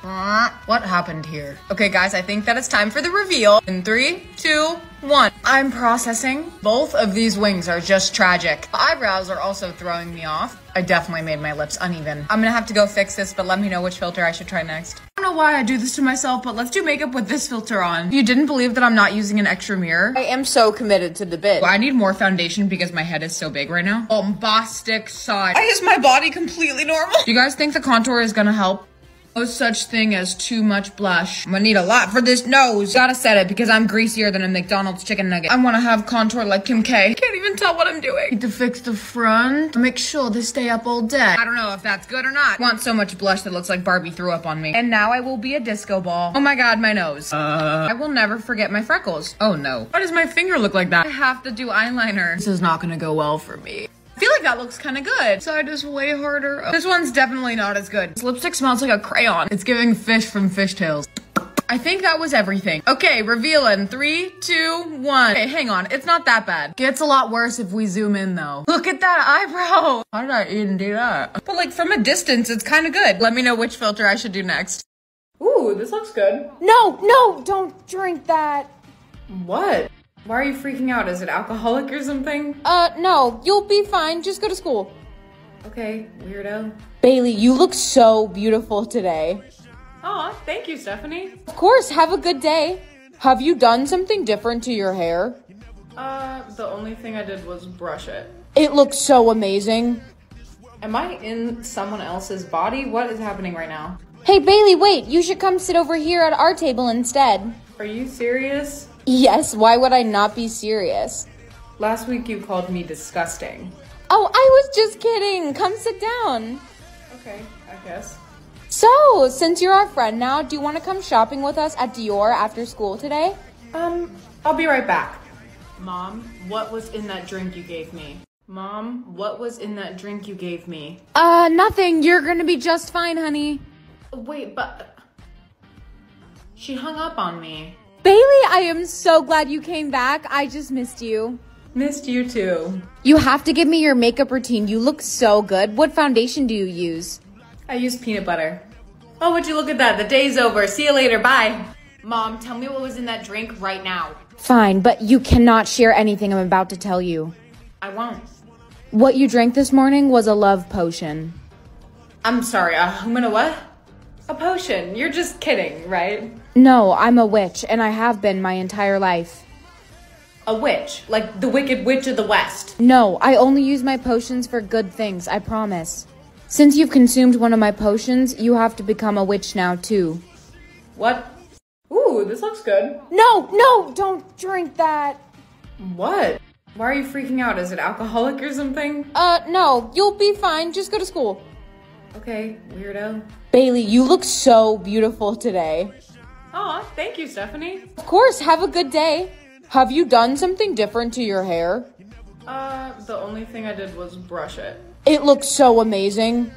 What happened here? Okay guys, I think that it's time for the reveal. In 3, 2, 1. I'm processing. Both of these wings are just tragic. The eyebrows are also throwing me off. I definitely made my lips uneven. I'm gonna have to go fix this, but let me know which filter I should try next. I don't know why I do this to myself, but let's do makeup with this filter on. You didn't believe that I'm not using an extra mirror? I am so committed to the bit. Well, I need more foundation because my head is so big right now. Bombastic side. Why is my body completely normal? Do you guys think the contour is gonna help? No such thing as too much blush. I'm gonna need a lot for this nose. Gotta set it because I'm greasier than a McDonald's chicken nugget. I wanna have contour like Kim K. I can't even tell what I'm doing. Need to fix the front. Make sure they stay up all day. I don't know if that's good or not. I want so much blush that looks like Barbie threw up on me. And now I will be a disco ball. Oh my god, my nose. I will never forget my freckles. Oh no. Why does my finger look like that? I have to do eyeliner. This is not gonna go well for me. I feel like that looks kind of good. Side is way harder. This one's definitely not as good. This lipstick smells like a crayon. It's giving fish from Fishtails. I think that was everything. Okay, reveal in 3, 2, 1. Okay, hang on. It's not that bad. Gets a lot worse if we zoom in though. Look at that eyebrow. How did I even do that? But like from a distance, it's kind of good. Let me know which filter I should do next. Ooh, this looks good. No, no, don't drink that. What? Why are you freaking out? Is it alcoholic or something? No, you'll be fine. Just go to school. Okay, weirdo. Bailey, you look so beautiful today. Aw, thank you, Stephanie. Of course, have a good day. Have you done something different to your hair? The only thing I did was brush it. It looks so amazing. Am I in someone else's body? What is happening right now? Hey, Bailey, wait. You should come sit over here at our table instead. Are you serious? Yes, why would I not be serious? Last week you called me disgusting. Oh, I was just kidding. Come sit down. Okay, I guess. So, since you're our friend now, do you want to come shopping with us at Dior after school today? I'll be right back. Mom, what was in that drink you gave me? Mom, what was in that drink you gave me? Nothing. You're gonna be just fine, honey. Wait, but... She hung up on me. Bailey, I am so glad you came back. I just missed you. Missed you too. You have to give me your makeup routine. You look so good. What foundation do you use? I use peanut butter. Oh, would you look at that? The day's over. See you later. Bye. Mom, tell me what was in that drink right now. Fine, but you cannot share anything I'm about to tell you. I won't. What you drank this morning was a love potion. I'm sorry, a what? A potion? You're just kidding, right? No, I'm a witch, and I have been my entire life. A witch? Like the Wicked Witch of the West? No, I only use my potions for good things, I promise. Since you've consumed one of my potions, you have to become a witch now, too. What? Ooh, this looks good. No, no, don't drink that. What? Why are you freaking out? Is it alcoholic or something? No, you'll be fine. Just go to school. Okay, weirdo. Bailey, you look so beautiful today. Aw, thank you, Stephanie. Of course, have a good day. Have you done something different to your hair? The only thing I did was brush it. It looks so amazing.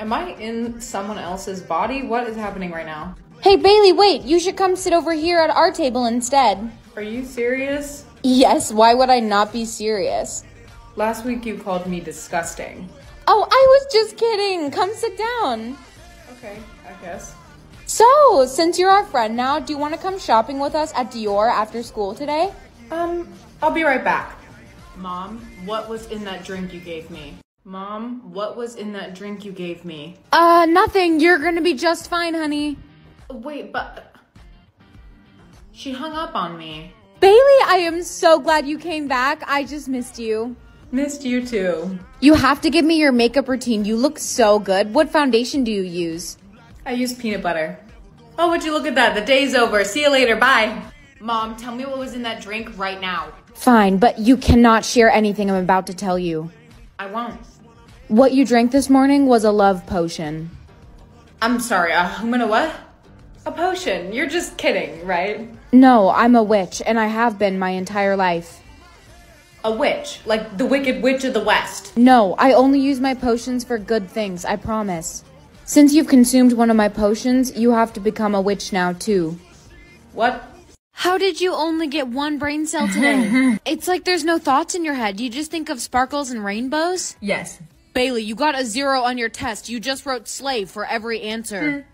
Am I in someone else's body? What is happening right now? Hey, Bailey, wait. You should come sit over here at our table instead. Are you serious? Yes, why would I not be serious? Last week you called me disgusting. Oh, I was just kidding. Come sit down. Okay, I guess. So, since you're our friend now, do you want to come shopping with us at Dior after school today? I'll be right back. Mom, what was in that drink you gave me? Mom, what was in that drink you gave me? Nothing. You're gonna be just fine, honey. Wait, but... She hung up on me. Bailey, I am so glad you came back. I just missed you. Missed you too. You have to give me your makeup routine. You look so good. What foundation do you use? I use peanut butter. Oh, would you look at that? The day's over. See you later. Bye. Mom, tell me what was in that drink right now. Fine, but you cannot share anything I'm about to tell you. I won't. What you drank this morning was a love potion. I'm sorry, what? A potion? You're just kidding, right? No, I'm a witch, and I have been my entire life. A witch? Like the Wicked Witch of the West? No, I only use my potions for good things, I promise. Since you've consumed one of my potions, you have to become a witch now, too. What? How did you only get one brain cell today? It's like there's no thoughts in your head. You just think of sparkles and rainbows? Yes. Bailey, you got a 0 on your test. You just wrote slave for every answer.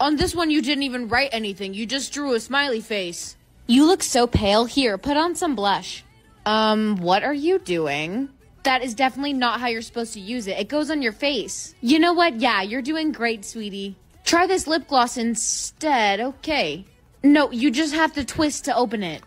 On this one, you didn't even write anything. You just drew a smiley face. You look so pale. Here, put on some blush. What are you doing? That is definitely not how you're supposed to use it. It goes on your face. You know what? Yeah, you're doing great, sweetie. Try this lip gloss instead. Okay. No, you just have to twist to open it.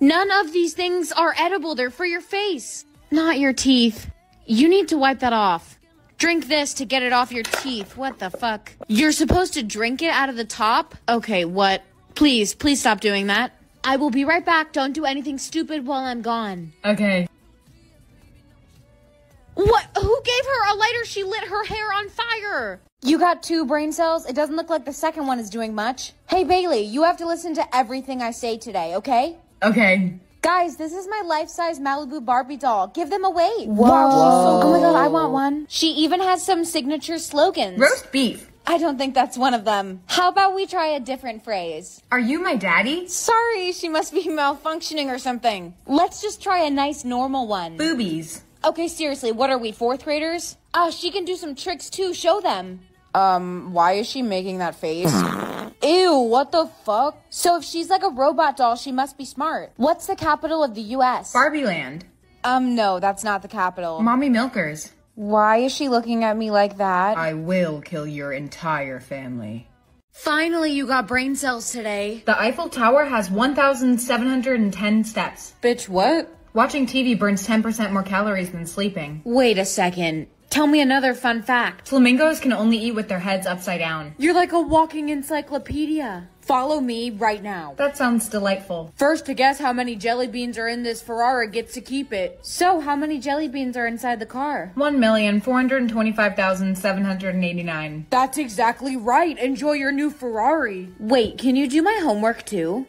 None of these things are edible. They're for your face, not your teeth. You need to wipe that off. Drink this to get it off your teeth. What the fuck? You're supposed to drink it out of the top? Okay, what? Please, please stop doing that. I will be right back. Don't do anything stupid while I'm gone. Okay. What? Who gave her a lighter? She lit her hair on fire. You got 2 brain cells. It doesn't look like the second one is doing much. Hey, Bailey, you have to listen to everything I say today, okay? Okay. Guys, this is my life-size Malibu Barbie doll. Give them away. Whoa. Whoa. Oh my god, I want one. She even has some signature slogans. Roast beef. I don't think that's one of them. How about we try a different phrase? Are you my daddy? Sorry, she must be malfunctioning or something. Let's just try a nice normal one. Boobies. Okay, seriously, what are we, 4th graders? She can do some tricks too. Show them. Why is she making that face? Ew, what the fuck? So if she's like a robot doll, she must be smart. What's the capital of the U.S.? Barbie Land. No, that's not the capital. Mommy Milkers. Why is she looking at me like that? I will kill your entire family. Finally, you got brain cells today. The Eiffel Tower has 1,710 steps. Bitch, what? Watching TV burns 10% more calories than sleeping. Wait a second. Tell me another fun fact. Flamingos can only eat with their heads upside down. You're like a walking encyclopedia. Follow me right now. That sounds delightful. First to guess how many jelly beans are in this Ferrari gets to keep it. So, how many jelly beans are inside the car? 1,425,789. That's exactly right. Enjoy your new Ferrari. Wait, can you do my homework too?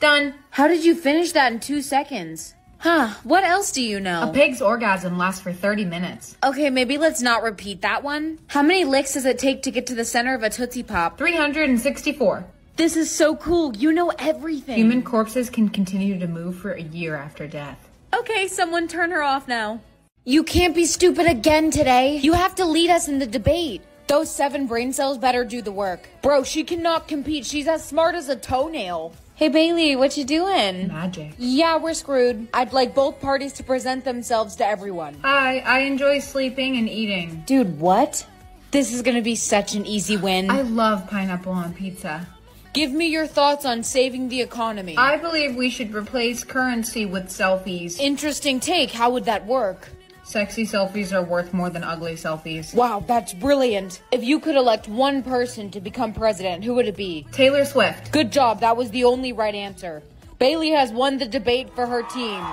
Done. How did you finish that in 2 seconds? Huh, what else do you know? A pig's orgasm lasts for 30 minutes. Okay, maybe let's not repeat that one. How many licks does it take to get to the center of a Tootsie Pop? 364. This is so cool. You know everything. Human corpses can continue to move for a year after death. Okay, someone turn her off now. You can't be stupid again today. You have to lead us in the debate. Those 7 brain cells better do the work. Bro, she cannot compete. She's as smart as a toenail. Hey, Bailey, what you doing? Magic. Yeah, we're screwed. I'd like both parties to present themselves to everyone. I enjoy sleeping and eating. Dude, what? This is gonna be such an easy win. I love pineapple on pizza. Give me your thoughts on saving the economy. I believe we should replace currency with selfies. Interesting take. How would that work? Sexy selfies are worth more than ugly selfies. Wow, that's brilliant. If you could elect one person to become president, who would it be? Taylor Swift. Good job. That was the only right answer. Bailey has won the debate for her team.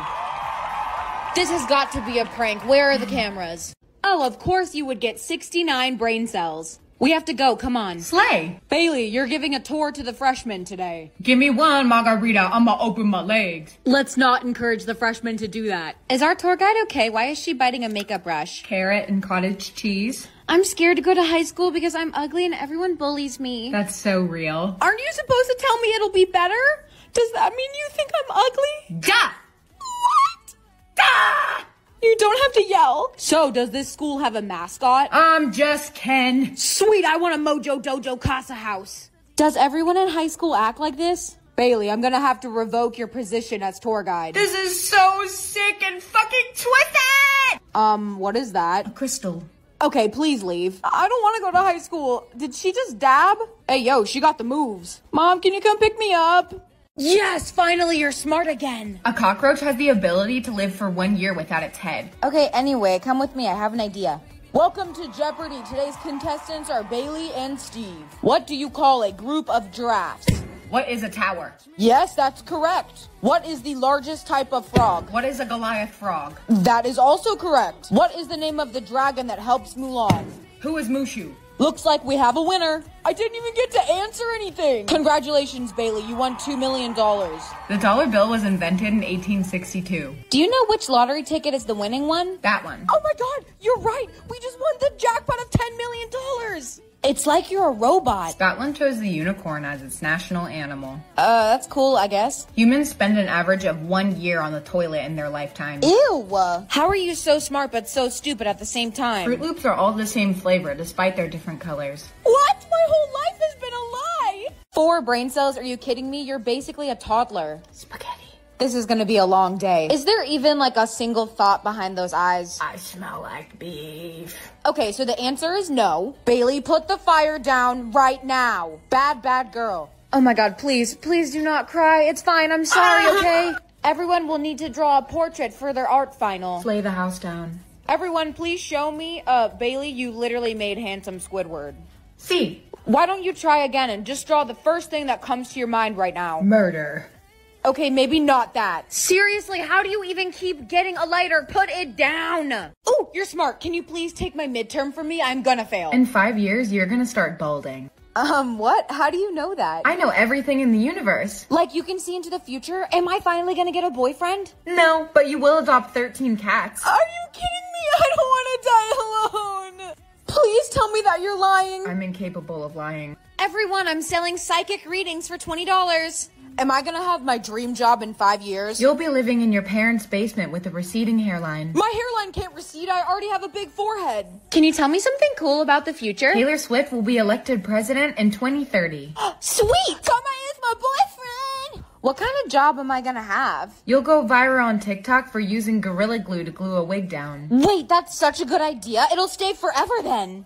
This has got to be a prank. Where are the cameras? Oh, of course you would get 69 brain cells. We have to go. Come on. Slay. Bailey, you're giving a tour to the freshmen today. Give me one margarita. I'ma open my legs. Let's not encourage the freshmen to do that. Is our tour guide okay? Why is she biting a makeup brush? Carrot and cottage cheese. I'm scared to go to high school because I'm ugly and everyone bullies me. That's so real. Aren't you supposed to tell me it'll be better? Does that mean you think I'm ugly? Duh. What? Duh. You don't have to yell. So, does this school have a mascot? I'm just Ken. Sweet, I want a Mojo Dojo Casa House. Does everyone in high school act like this? Bailey, I'm gonna have to revoke your position as tour guide. This is so sick and fucking twisted! What is that? A crystal. Okay, please leave. I don't want to go to high school. Did she just dab? Hey, yo, she got the moves. Mom, can you come pick me up? Yes, finally, you're smart again. A cockroach has the ability to live for 1 year without its head. Okay, anyway, come with me. I have an idea. Welcome to Jeopardy. Today's contestants are Bailey and Steve. What do you call a group of giraffes? What is a tower? Yes, that's correct. What is the largest type of frog? What is a Goliath frog? That is also correct. What is the name of the dragon that helps Mulan? Who is Mushu? Looks like we have a winner. I didn't even get to answer anything. Congratulations, Bailey. You won $2 million. The dollar bill was invented in 1862. Do you know which lottery ticket is the winning one? That one. Oh my God, you're right. We just won the jackpot of $10 million. It's like you're a robot. Scotland chose the unicorn as its national animal. That's cool, I guess. Humans spend an average of 1 year on the toilet in their lifetime. Ew! How are you so smart but so stupid at the same time? Fruit Loops are all the same flavor despite their different colors. What? My whole life has been a lie! 4 brain cells? Are you kidding me? You're basically a toddler. Spaghetti. This is gonna be a long day. Is there even like a single thought behind those eyes? I smell like beef. Okay, so the answer is no. Bailey, put the fire down right now. Bad girl. Oh my God, please, please do not cry. It's fine, I'm sorry, okay? Everyone will need to draw a portrait for their art final. Slay the house down. Everyone, please show me. Bailey, you literally made handsome Squidward. See. Why don't you try again and just draw the first thing that comes to your mind right now? Murder. Okay, maybe not that. Seriously, how do you even keep getting a lighter? Put it down. Oh, you're smart. Can you please take my midterm for me? I'm gonna fail. In 5 years, you're gonna start balding. What? How do you know that? I know everything in the universe. Like you can see into the future? Am I finally gonna get a boyfriend? No, but you will adopt 13 cats. Are you kidding me? I don't wanna die alone. Please tell me that you're lying. I'm incapable of lying. Everyone, I'm selling psychic readings for $20. Am I gonna have my dream job in 5 years? You'll be living in your parents' basement with a receding hairline. My hairline can't recede. I already have a big forehead. Can you tell me something cool about the future? Taylor Swift will be elected president in 2030. Sweet! Kanye is my boyfriend! What kind of job am I gonna have? You'll go viral on TikTok for using Gorilla Glue to glue a wig down. Wait, that's such a good idea. It'll stay forever then.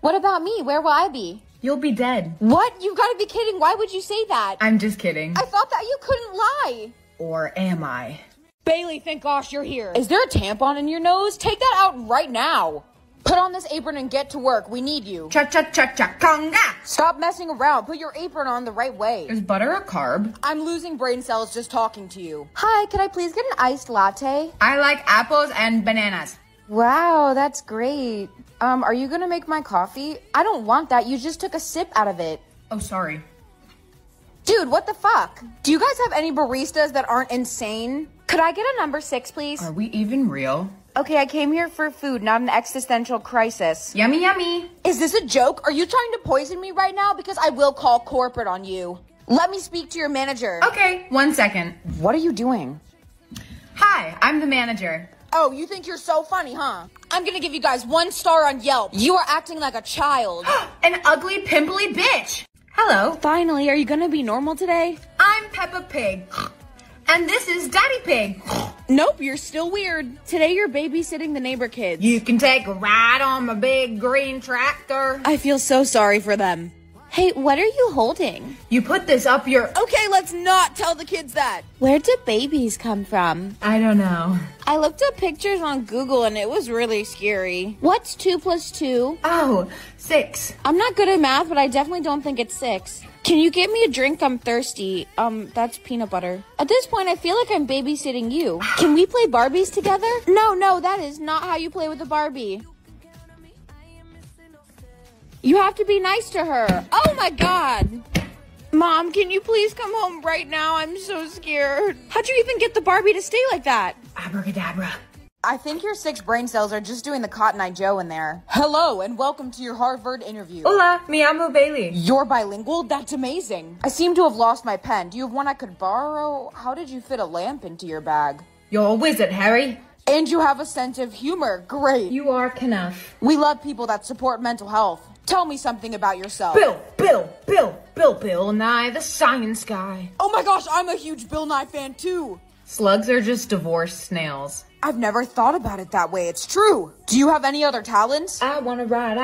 What about me? Where will I be? You'll be dead. What? You've got to be kidding. Why would you say that? I'm just kidding. I thought that you couldn't lie. Or am I? Bailey, thank gosh you're here. Is there a tampon in your nose? Take that out right now. Put on this apron and get to work. We need you. Cha-cha-cha-cha-conga. Stop messing around. Put your apron on the right way. Is butter a carb? I'm losing brain cells just talking to you. Hi, could I please get an iced latte? I like apples and bananas. Wow, that's great. Are you gonna make my coffee? I don't want that. You just took a sip out of it. Oh, sorry. Dude, what the fuck? Do you guys have any baristas that aren't insane? Could I get a number 6, please? Are we even real? Okay, I came here for food, not an existential crisis. Yummy, yummy. Is this a joke? Are you trying to poison me right now? Because I will call corporate on you. Let me speak to your manager. Okay, 1 second. What are you doing? Hi, I'm the manager. Oh, you think you're so funny, huh? I'm gonna give you guys 1 star on Yelp. You are acting like a child. An ugly, pimply bitch. Hello. Finally, are you gonna be normal today? I'm Peppa Pig. And this is Daddy Pig. Nope, you're still weird. Today you're babysitting the neighbor kids. You can take a ride on my big green tractor. I feel so sorry for them. Hey, what are you holding? You put this up your— Okay, let's not tell the kids that. Where do babies come from? I don't know. I looked up pictures on Google and it was really scary. What's 2 plus 2? Oh, 6. I'm not good at math, but I definitely don't think it's 6. Can you get me a drink? I'm thirsty. That's peanut butter. At this point, I feel like I'm babysitting you. Can we play Barbies together? No, that is not how you play with a Barbie. You have to be nice to her. Oh my God. Mom, can you please come home right now? I'm so scared. How'd you even get the Barbie to stay like that? Abracadabra. I think your 6 brain cells are just doing the Cotton Eye Joe in there. Hello, and welcome to your Harvard interview. Hola, mi llamo Bailey. You're bilingual? That's amazing. I seem to have lost my pen. Do you have one I could borrow? How did you fit a lamp into your bag? You're a wizard, Harry. And you have a sense of humor. Great. You are enough. We love people that support mental health. Tell me something about yourself. Bill Nye, the science guy. Oh my gosh, I'm a huge Bill Nye fan too. Slugs are just divorced snails. I've never thought about it that way, it's true. Do you have any other talents? I wanna ride.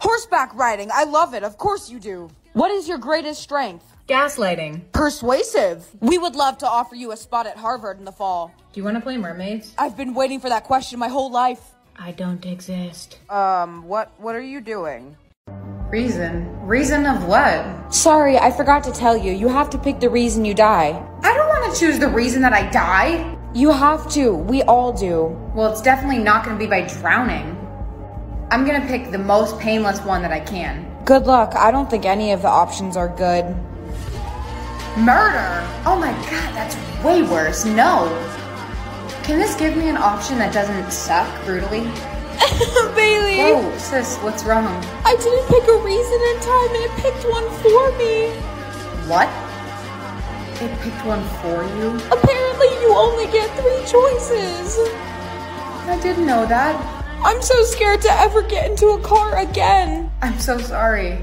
Horseback riding, I love it, of course you do. What is your greatest strength? Gaslighting. Persuasive. We would love to offer you a spot at Harvard in the fall. Do you wanna play mermaids? I've been waiting for that question my whole life. I don't exist. What are you doing? Reason? Reason of what? Sorry, I forgot to tell you. You have to pick the reason you die. I don't want to choose the reason that I die. You have to. We all do. Well, it's definitely not going to be by drowning. I'm going to pick the most painless one that I can. Good luck. I don't think any of the options are good. Murder? Oh my God, that's way worse. No. Can this give me an option that doesn't suck brutally? Bailey! Oh, sis, what's wrong? I didn't pick a reason in time and it picked one for me. What? It picked one for you? Apparently you only get 3 choices. I didn't know that. I'm so scared to ever get into a car again. I'm so sorry.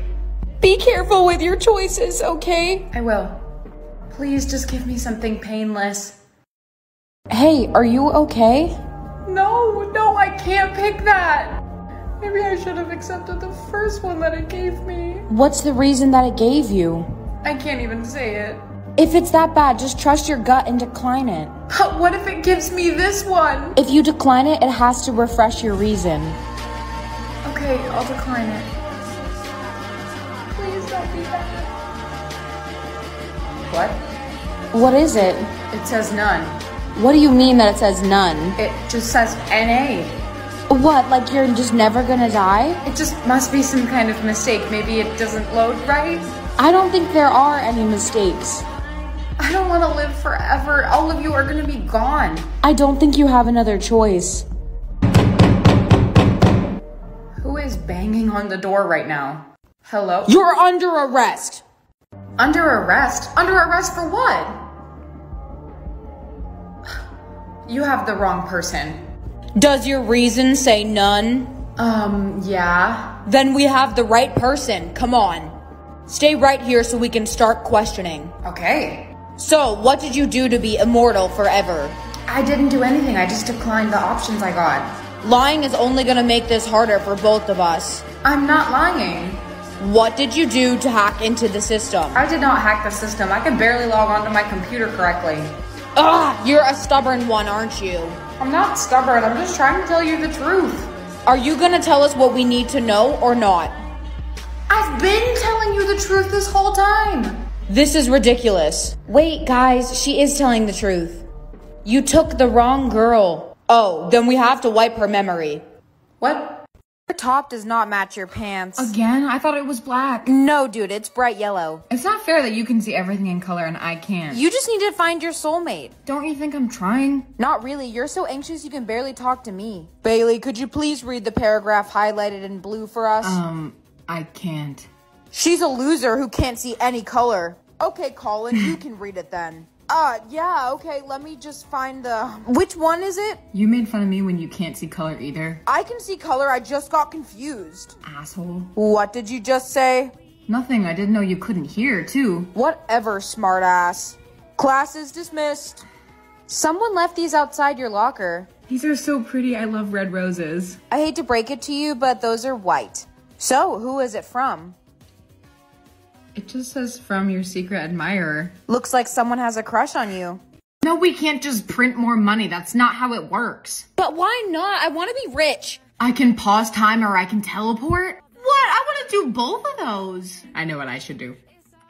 Be careful with your choices, okay? I will. Please just give me something painless. Hey, are you okay? No, I can't pick that. Maybe I should have accepted the first one that it gave me. What's the reason that it gave you? I can't even say it. If it's that bad, just trust your gut and decline it. But what if it gives me this one? If you decline it, it has to refresh your reason. Okay, I'll decline it. Please don't be bad. What? What is it? It says none. What do you mean that it says none? It just says N-A. What, like you're just never gonna die? It just must be some kind of mistake. Maybe it doesn't load right? I don't think there are any mistakes. I don't want to live forever. All of you are gonna be gone. I don't think you have another choice. Who is banging on the door right now? Hello? You're under arrest! Under arrest? Under arrest for what? You have the wrong person. Does your reason say none? Yeah. Then we have the right person. Come on. Stay right here so we can start questioning. Okay. So, what did you do to be immortal forever? I didn't do anything. I just declined the options I got. Lying is only gonna make this harder for both of us. I'm not lying. What did you do to hack into the system? I did not hack the system. I could barely log onto my computer correctly. Ugh, you're a stubborn one, aren't you? I'm not stubborn, I'm just trying to tell you the truth. Are you gonna tell us what we need to know or not? I've been telling you the truth this whole time. This is ridiculous. Wait, guys, she is telling the truth. You took the wrong girl. Oh, then we have to wipe her memory. What? Your top does not match your pants. Again? I thought it was black. No, dude, it's bright yellow. It's not fair that you can see everything in color and I can't. You just need to find your soulmate. Don't you think I'm trying? Not really. You're so anxious you can barely talk to me. Bailey, could you please read the paragraph highlighted in blue for us? I can't. She's a loser who can't see any color. Okay, Colin, you can read it then. Yeah, okay, let me just find the... Which one is it? You made fun of me when you can't see color either. I can see color, I just got confused. Asshole. What did you just say? Nothing, I didn't know you couldn't hear, too. Whatever, smartass. Class is dismissed. Someone left these outside your locker. These are so pretty, I love red roses. I hate to break it to you, but those are white. So, who is it from? It just says from your secret admirer. Looks like someone has a crush on you. No, we can't just print more money. That's not how it works. But why not? I want to be rich. I can pause time or I can teleport. What? I want to do both of those. I know what I should do.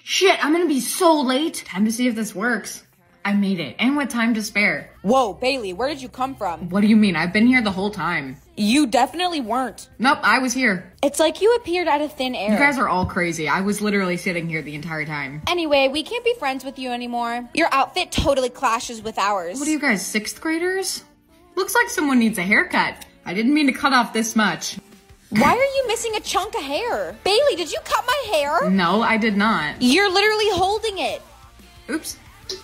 Shit, I'm going to be so late. Time to see if this works. I made it. And with time to spare. Whoa, Bailey, where did you come from? What do you mean? I've been here the whole time. You definitely weren't. Nope, I was here. It's like you appeared out of thin air. You guys are all crazy. I was literally sitting here the entire time. Anyway, we can't be friends with you anymore. Your outfit totally clashes with ours. What are you guys, sixth graders? Looks like someone needs a haircut. I didn't mean to cut off this much. Why are you missing a chunk of hair? Bailey, did you cut my hair? No, I did not. You're literally holding it. Oops.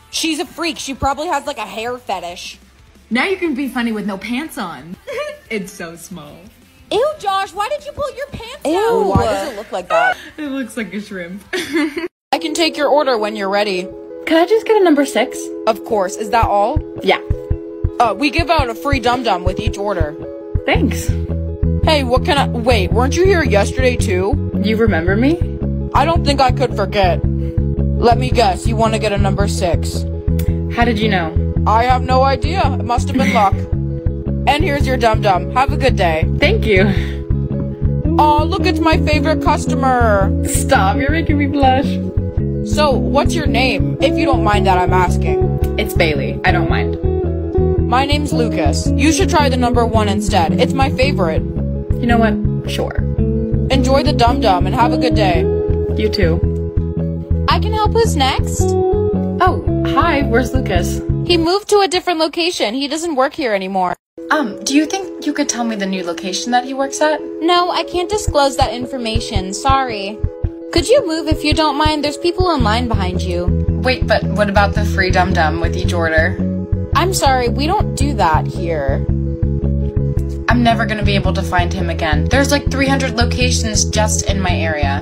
She's a freak. She probably has like a hair fetish. Now you can be funny with no pants on. It's so small. Ew, Josh, why did you pull your pants down? Ew, why does it look like that? It looks like a shrimp. I can take your order when you're ready. Can I just get a number 6? Of course. Is that all? Yeah. We give out a free dum-dum with each order. Thanks. Hey, what can I... Wait, weren't you here yesterday too? You remember me? I don't think I could forget. Let me guess, you want to get a number 6. How did you know? I have no idea. It must have been luck. And here's your dum-dum. Have a good day. Thank you. Aw, look, it's my favorite customer. Stop, you're making me blush. So, what's your name? If you don't mind that I'm asking. It's Bailey. I don't mind. My name's Lucas. You should try the number 1 instead. It's my favorite. You know what? Sure. Enjoy the dum-dum and have a good day. You too. I can help. Who's next? Oh, hi. Where's Lucas? He moved to a different location. He doesn't work here anymore. Do you think you could tell me the new location that he works at? No, I can't disclose that information. Sorry. Could you move if you don't mind? There's people in line behind you. Wait, but what about the free dum-dum with each order? I'm sorry, we don't do that here. I'm never gonna be able to find him again. There's like 300 locations just in my area.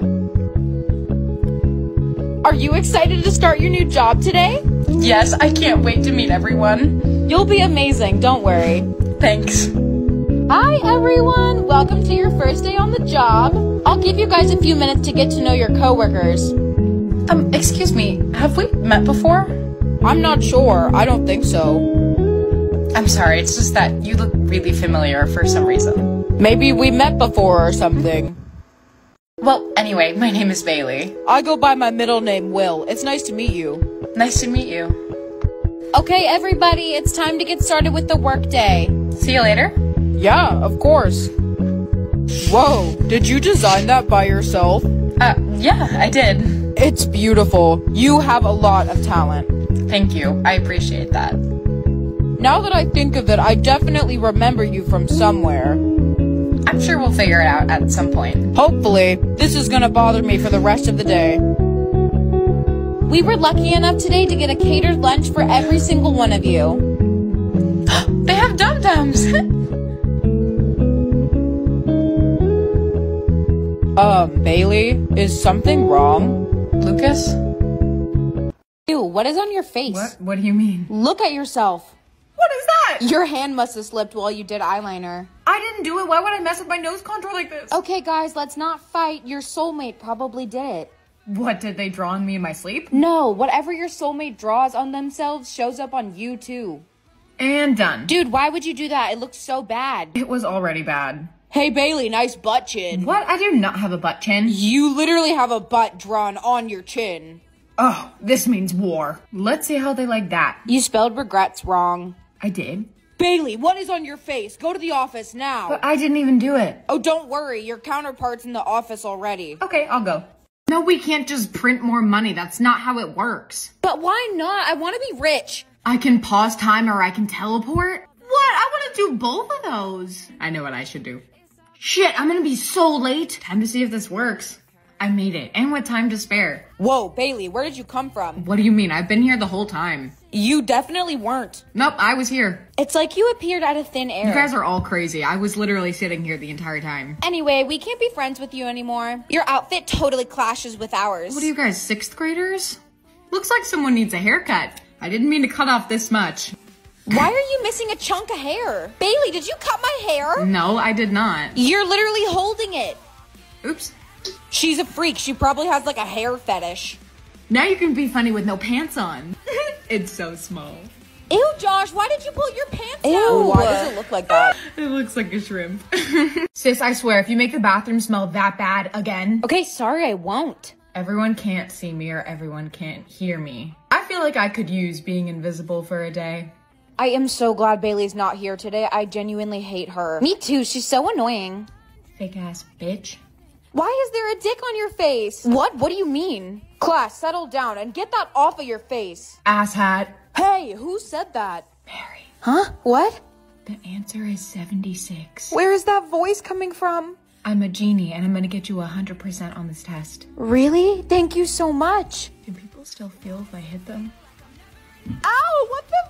Are you excited to start your new job today? Yes, I can't wait to meet everyone. You'll be amazing, don't worry. Thanks. Hi everyone, welcome to your first day on the job. I'll give you guys a few minutes to get to know your coworkers. Excuse me, have we met before? I'm not sure, I don't think so. I'm sorry, it's just that you look really familiar for some reason. Maybe we met before or something. Well, anyway, my name is Bailey. I go by my middle name, Will. It's nice to meet you. Nice to meet you. Okay, everybody, it's time to get started with the workday. See you later? Yeah, of course. Whoa, did you design that by yourself? Yeah, I did. It's beautiful. You have a lot of talent. Thank you. I appreciate that. Now that I think of it, I definitely remember you from somewhere. I'm sure we'll figure it out at some point. Hopefully. This is gonna bother me for the rest of the day. We were lucky enough today to get a catered lunch for every single one of you. They have dum-dums! Bailey, is something wrong? Lucas? Ew, what is on your face? What do you mean? Look at yourself. What is that? Your hand must have slipped while you did eyeliner. I didn't do it. Why would I mess with my nose contour like this? Okay, guys, let's not fight. Your soulmate probably did it. What, did they draw on me in my sleep? No, whatever your soulmate draws on themselves shows up on you, too. And done. Dude, why would you do that? It looks so bad. It was already bad. Hey, Bailey, nice butt chin. What? I do not have a butt chin. You literally have a butt drawn on your chin. Oh, this means war. Let's see how they like that. You spelled regrets wrong. I did. Bailey, what is on your face? Go to the office now. But I didn't even do it. Oh, don't worry. Your counterpart's in the office already. Okay, I'll go. No, we can't just print more money. That's not how it works. But why not? I want to be rich. I can pause time or I can teleport. What? I want to do both of those. I know what I should do. Shit, I'm gonna be so late. Time to see if this works. I made it, and with time to spare. Whoa, Bailey, where did you come from? What do you mean? I've been here the whole time. You definitely weren't. Nope, I was here. It's like you appeared out of thin air. You guys are all crazy. I was literally sitting here the entire time. Anyway, we can't be friends with you anymore. Your outfit totally clashes with ours. What are you guys, sixth graders? Looks like someone needs a haircut. I didn't mean to cut off this much. Why are you missing a chunk of hair? Bailey, did you cut my hair? No, I did not. You're literally holding it. Oops. She's a freak. She probably has like a hair fetish. Now you can be funny with no pants on. It's so small. Ew, Josh, why did you pull your pants Ew. Out? Why does it look like that? It looks like a shrimp. Sis, I swear, if you make the bathroom smell that bad again. Okay, sorry, I won't. Everyone can't see me or everyone can't hear me. I feel like I could use being invisible for a day. I am so glad Bailey's not here today. I genuinely hate her. Me too, she's so annoying. Fake ass bitch. Why is there a dick on your face? What? What do you mean? Class, settle down and get that off of your face. Asshat. Hey, who said that? Mary. Huh? What? The answer is 76. Where is that voice coming from? I'm a genie and I'm gonna get you 100% on this test. Really? Thank you so much. Do people still feel if I hit them? Ow, what the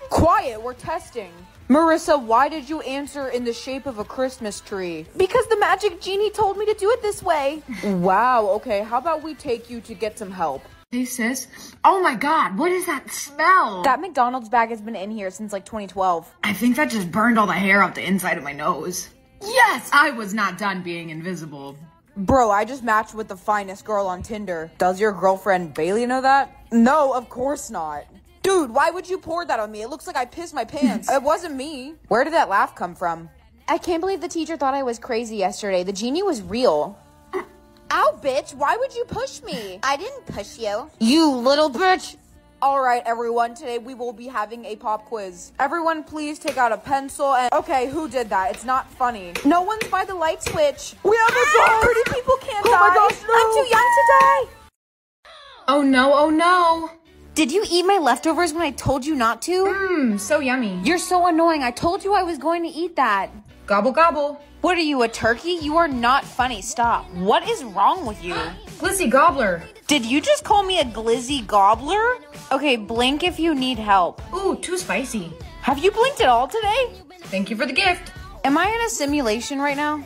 fuck? Quiet, we're testing. Marissa, why did you answer in the shape of a Christmas tree? Because the magic genie told me to do it this way. Wow, okay, how about we take you to get some help? Hey sis, oh my god, what is that smell? That McDonald's bag has been in here since like 2012. I think that just burned all the hair off the inside of my nose. Yes, I was not done being invisible. Bro, I just matched with the finest girl on Tinder. Does your girlfriend Bailey know that? No, of course not. Dude, why would you pour that on me? It looks like I pissed my pants. It wasn't me. Where did that laugh come from? I can't believe the teacher thought I was crazy yesterday. The genie was real. Ow, bitch, why would you push me? I didn't push you. You little bitch. All right, everyone, today we will be having a pop quiz. Everyone, please take out a pencil and... Okay, who did that? It's not funny. No one's by the light switch. We have a dog. 30 people can't die. Oh my gosh, no. I'm too young to die. Oh no, oh no. Did you eat my leftovers when I told you not to? Mmm, so yummy. You're so annoying. I told you I was going to eat that. Gobble, gobble. What are you, a turkey? You are not funny. Stop. What is wrong with you? Glizzy gobbler. Did you just call me a glizzy gobbler? Okay, blink if you need help. Ooh, too spicy. Have you blinked at all today? Thank you for the gift. Am I in a simulation right now?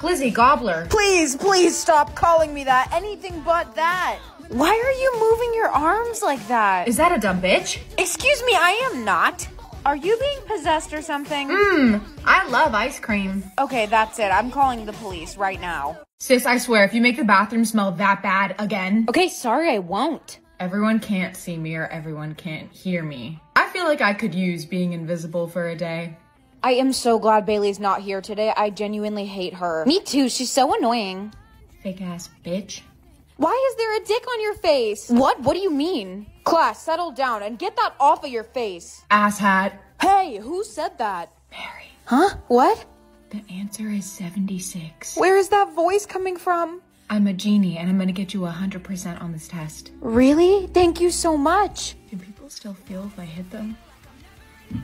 Glizzy gobbler. Please, please stop calling me that. Anything but that. Why are you moving your arms like that? Is that a dumb bitch? Excuse me, I am not. Are you being possessed or something? Mmm, I love ice cream. Okay, that's it. I'm calling the police right now. Sis, I swear, if you make the bathroom smell that bad again. Okay, sorry, I won't. Everyone can't see me or everyone can't hear me. I feel like I could use being invisible for a day. I am so glad Bailey's not here today. I genuinely hate her. Me too, she's so annoying. Fake ass bitch. Why is there a dick on your face? What? What do you mean? Class, settle down and get that off of your face. Asshat. Hey, who said that? Mary. Huh? What? The answer is 76. Where is that voice coming from? I'm a genie and I'm gonna get you 100% on this test. Really? Thank you so much. Do people still feel if I hit them?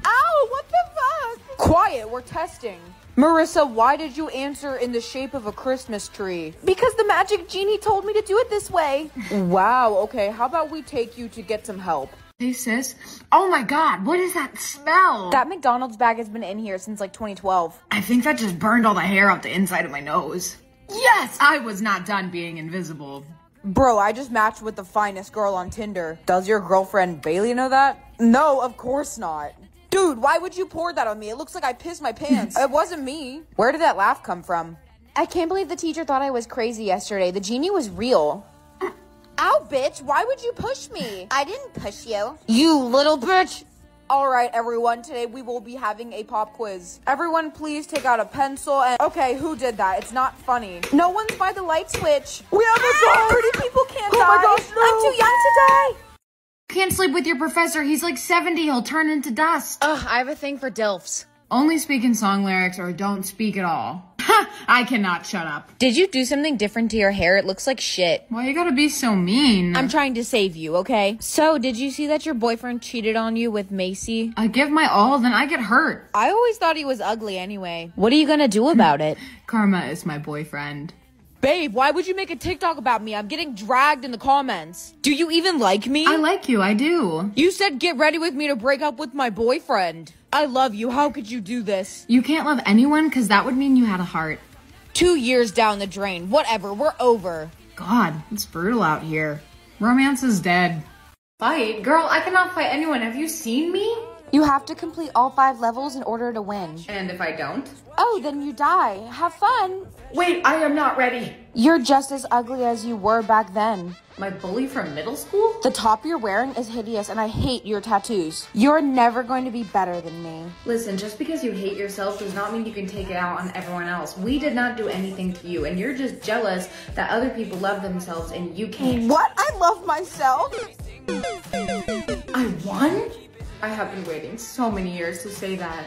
Ow, what the fuck? Quiet, we're testing. Marissa, why did you answer in the shape of a Christmas tree? Because the magic genie told me to do it this way. Wow, okay, how about we take you to get some help? Hey sis, oh my god, what is that smell? That McDonald's bag has been in here since like 2012. I think that just burned all the hair off the inside of my nose. Yes, I was not done being invisible. Bro, I just matched with the finest girl on Tinder. Does your girlfriend Bailey know that? No, of course not. Dude, why would you pour that on me? It looks like I pissed my pants. It wasn't me. Where did that laugh come from? I can't believe the teacher thought I was crazy yesterday. The genie was real. Ow, bitch, why would you push me? I didn't push you. You little bitch. All right, everyone, today we will be having a pop quiz. Everyone, please take out a pencil and... Okay, who did that? It's not funny. No one's by the light switch. We have a dog. 30 people can't die. Oh my gosh, no. I'm too young to die. Can't sleep with your professor. He's like 70. He'll turn into dust. Ugh, I have a thing for DILFs. Only speak in song lyrics or don't speak at all. Ha! I cannot shut up. Did you do something different to your hair? It looks like shit. Why you gotta be so mean? I'm trying to save you, okay? So, did you see that your boyfriend cheated on you with Macy? I give my all, then I get hurt. I always thought he was ugly anyway. What are you gonna do about it? Karma is my boyfriend. Babe, why would you make a TikTok about me? I'm getting dragged in the comments. Do you even like me? I like you, I do. You said get ready with me to break up with my boyfriend. I love you, how could you do this? You can't love anyone because that would mean you had a heart. 2 years down the drain, whatever, we're over. God, it's brutal out here. Romance is dead. Fight? Girl, I cannot fight anyone, have you seen me? You have to complete all 5 levels in order to win. And if I don't? Oh, then you die. Have fun. Wait, I am not ready. You're just as ugly as you were back then. My bully from middle school? The top you're wearing is hideous and I hate your tattoos. You're never going to be better than me. Listen, just because you hate yourself does not mean you can take it out on everyone else. We did not do anything to you and you're just jealous that other people love themselves and you can't. What? I love myself? I won? I have been waiting so many years to say that.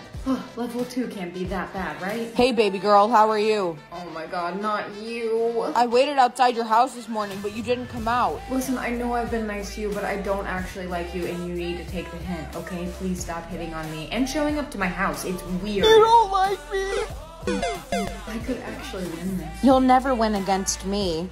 Level 2 can't be that bad, right? Hey, baby girl, how are you? Oh my God, not you. I waited outside your house this morning, but you didn't come out. Listen, I know I've been nice to you, but I don't actually like you, and you need to take the hint, okay? Please stop hitting on me and showing up to my house. It's weird. You don't like me. I could actually win this. You'll never win against me.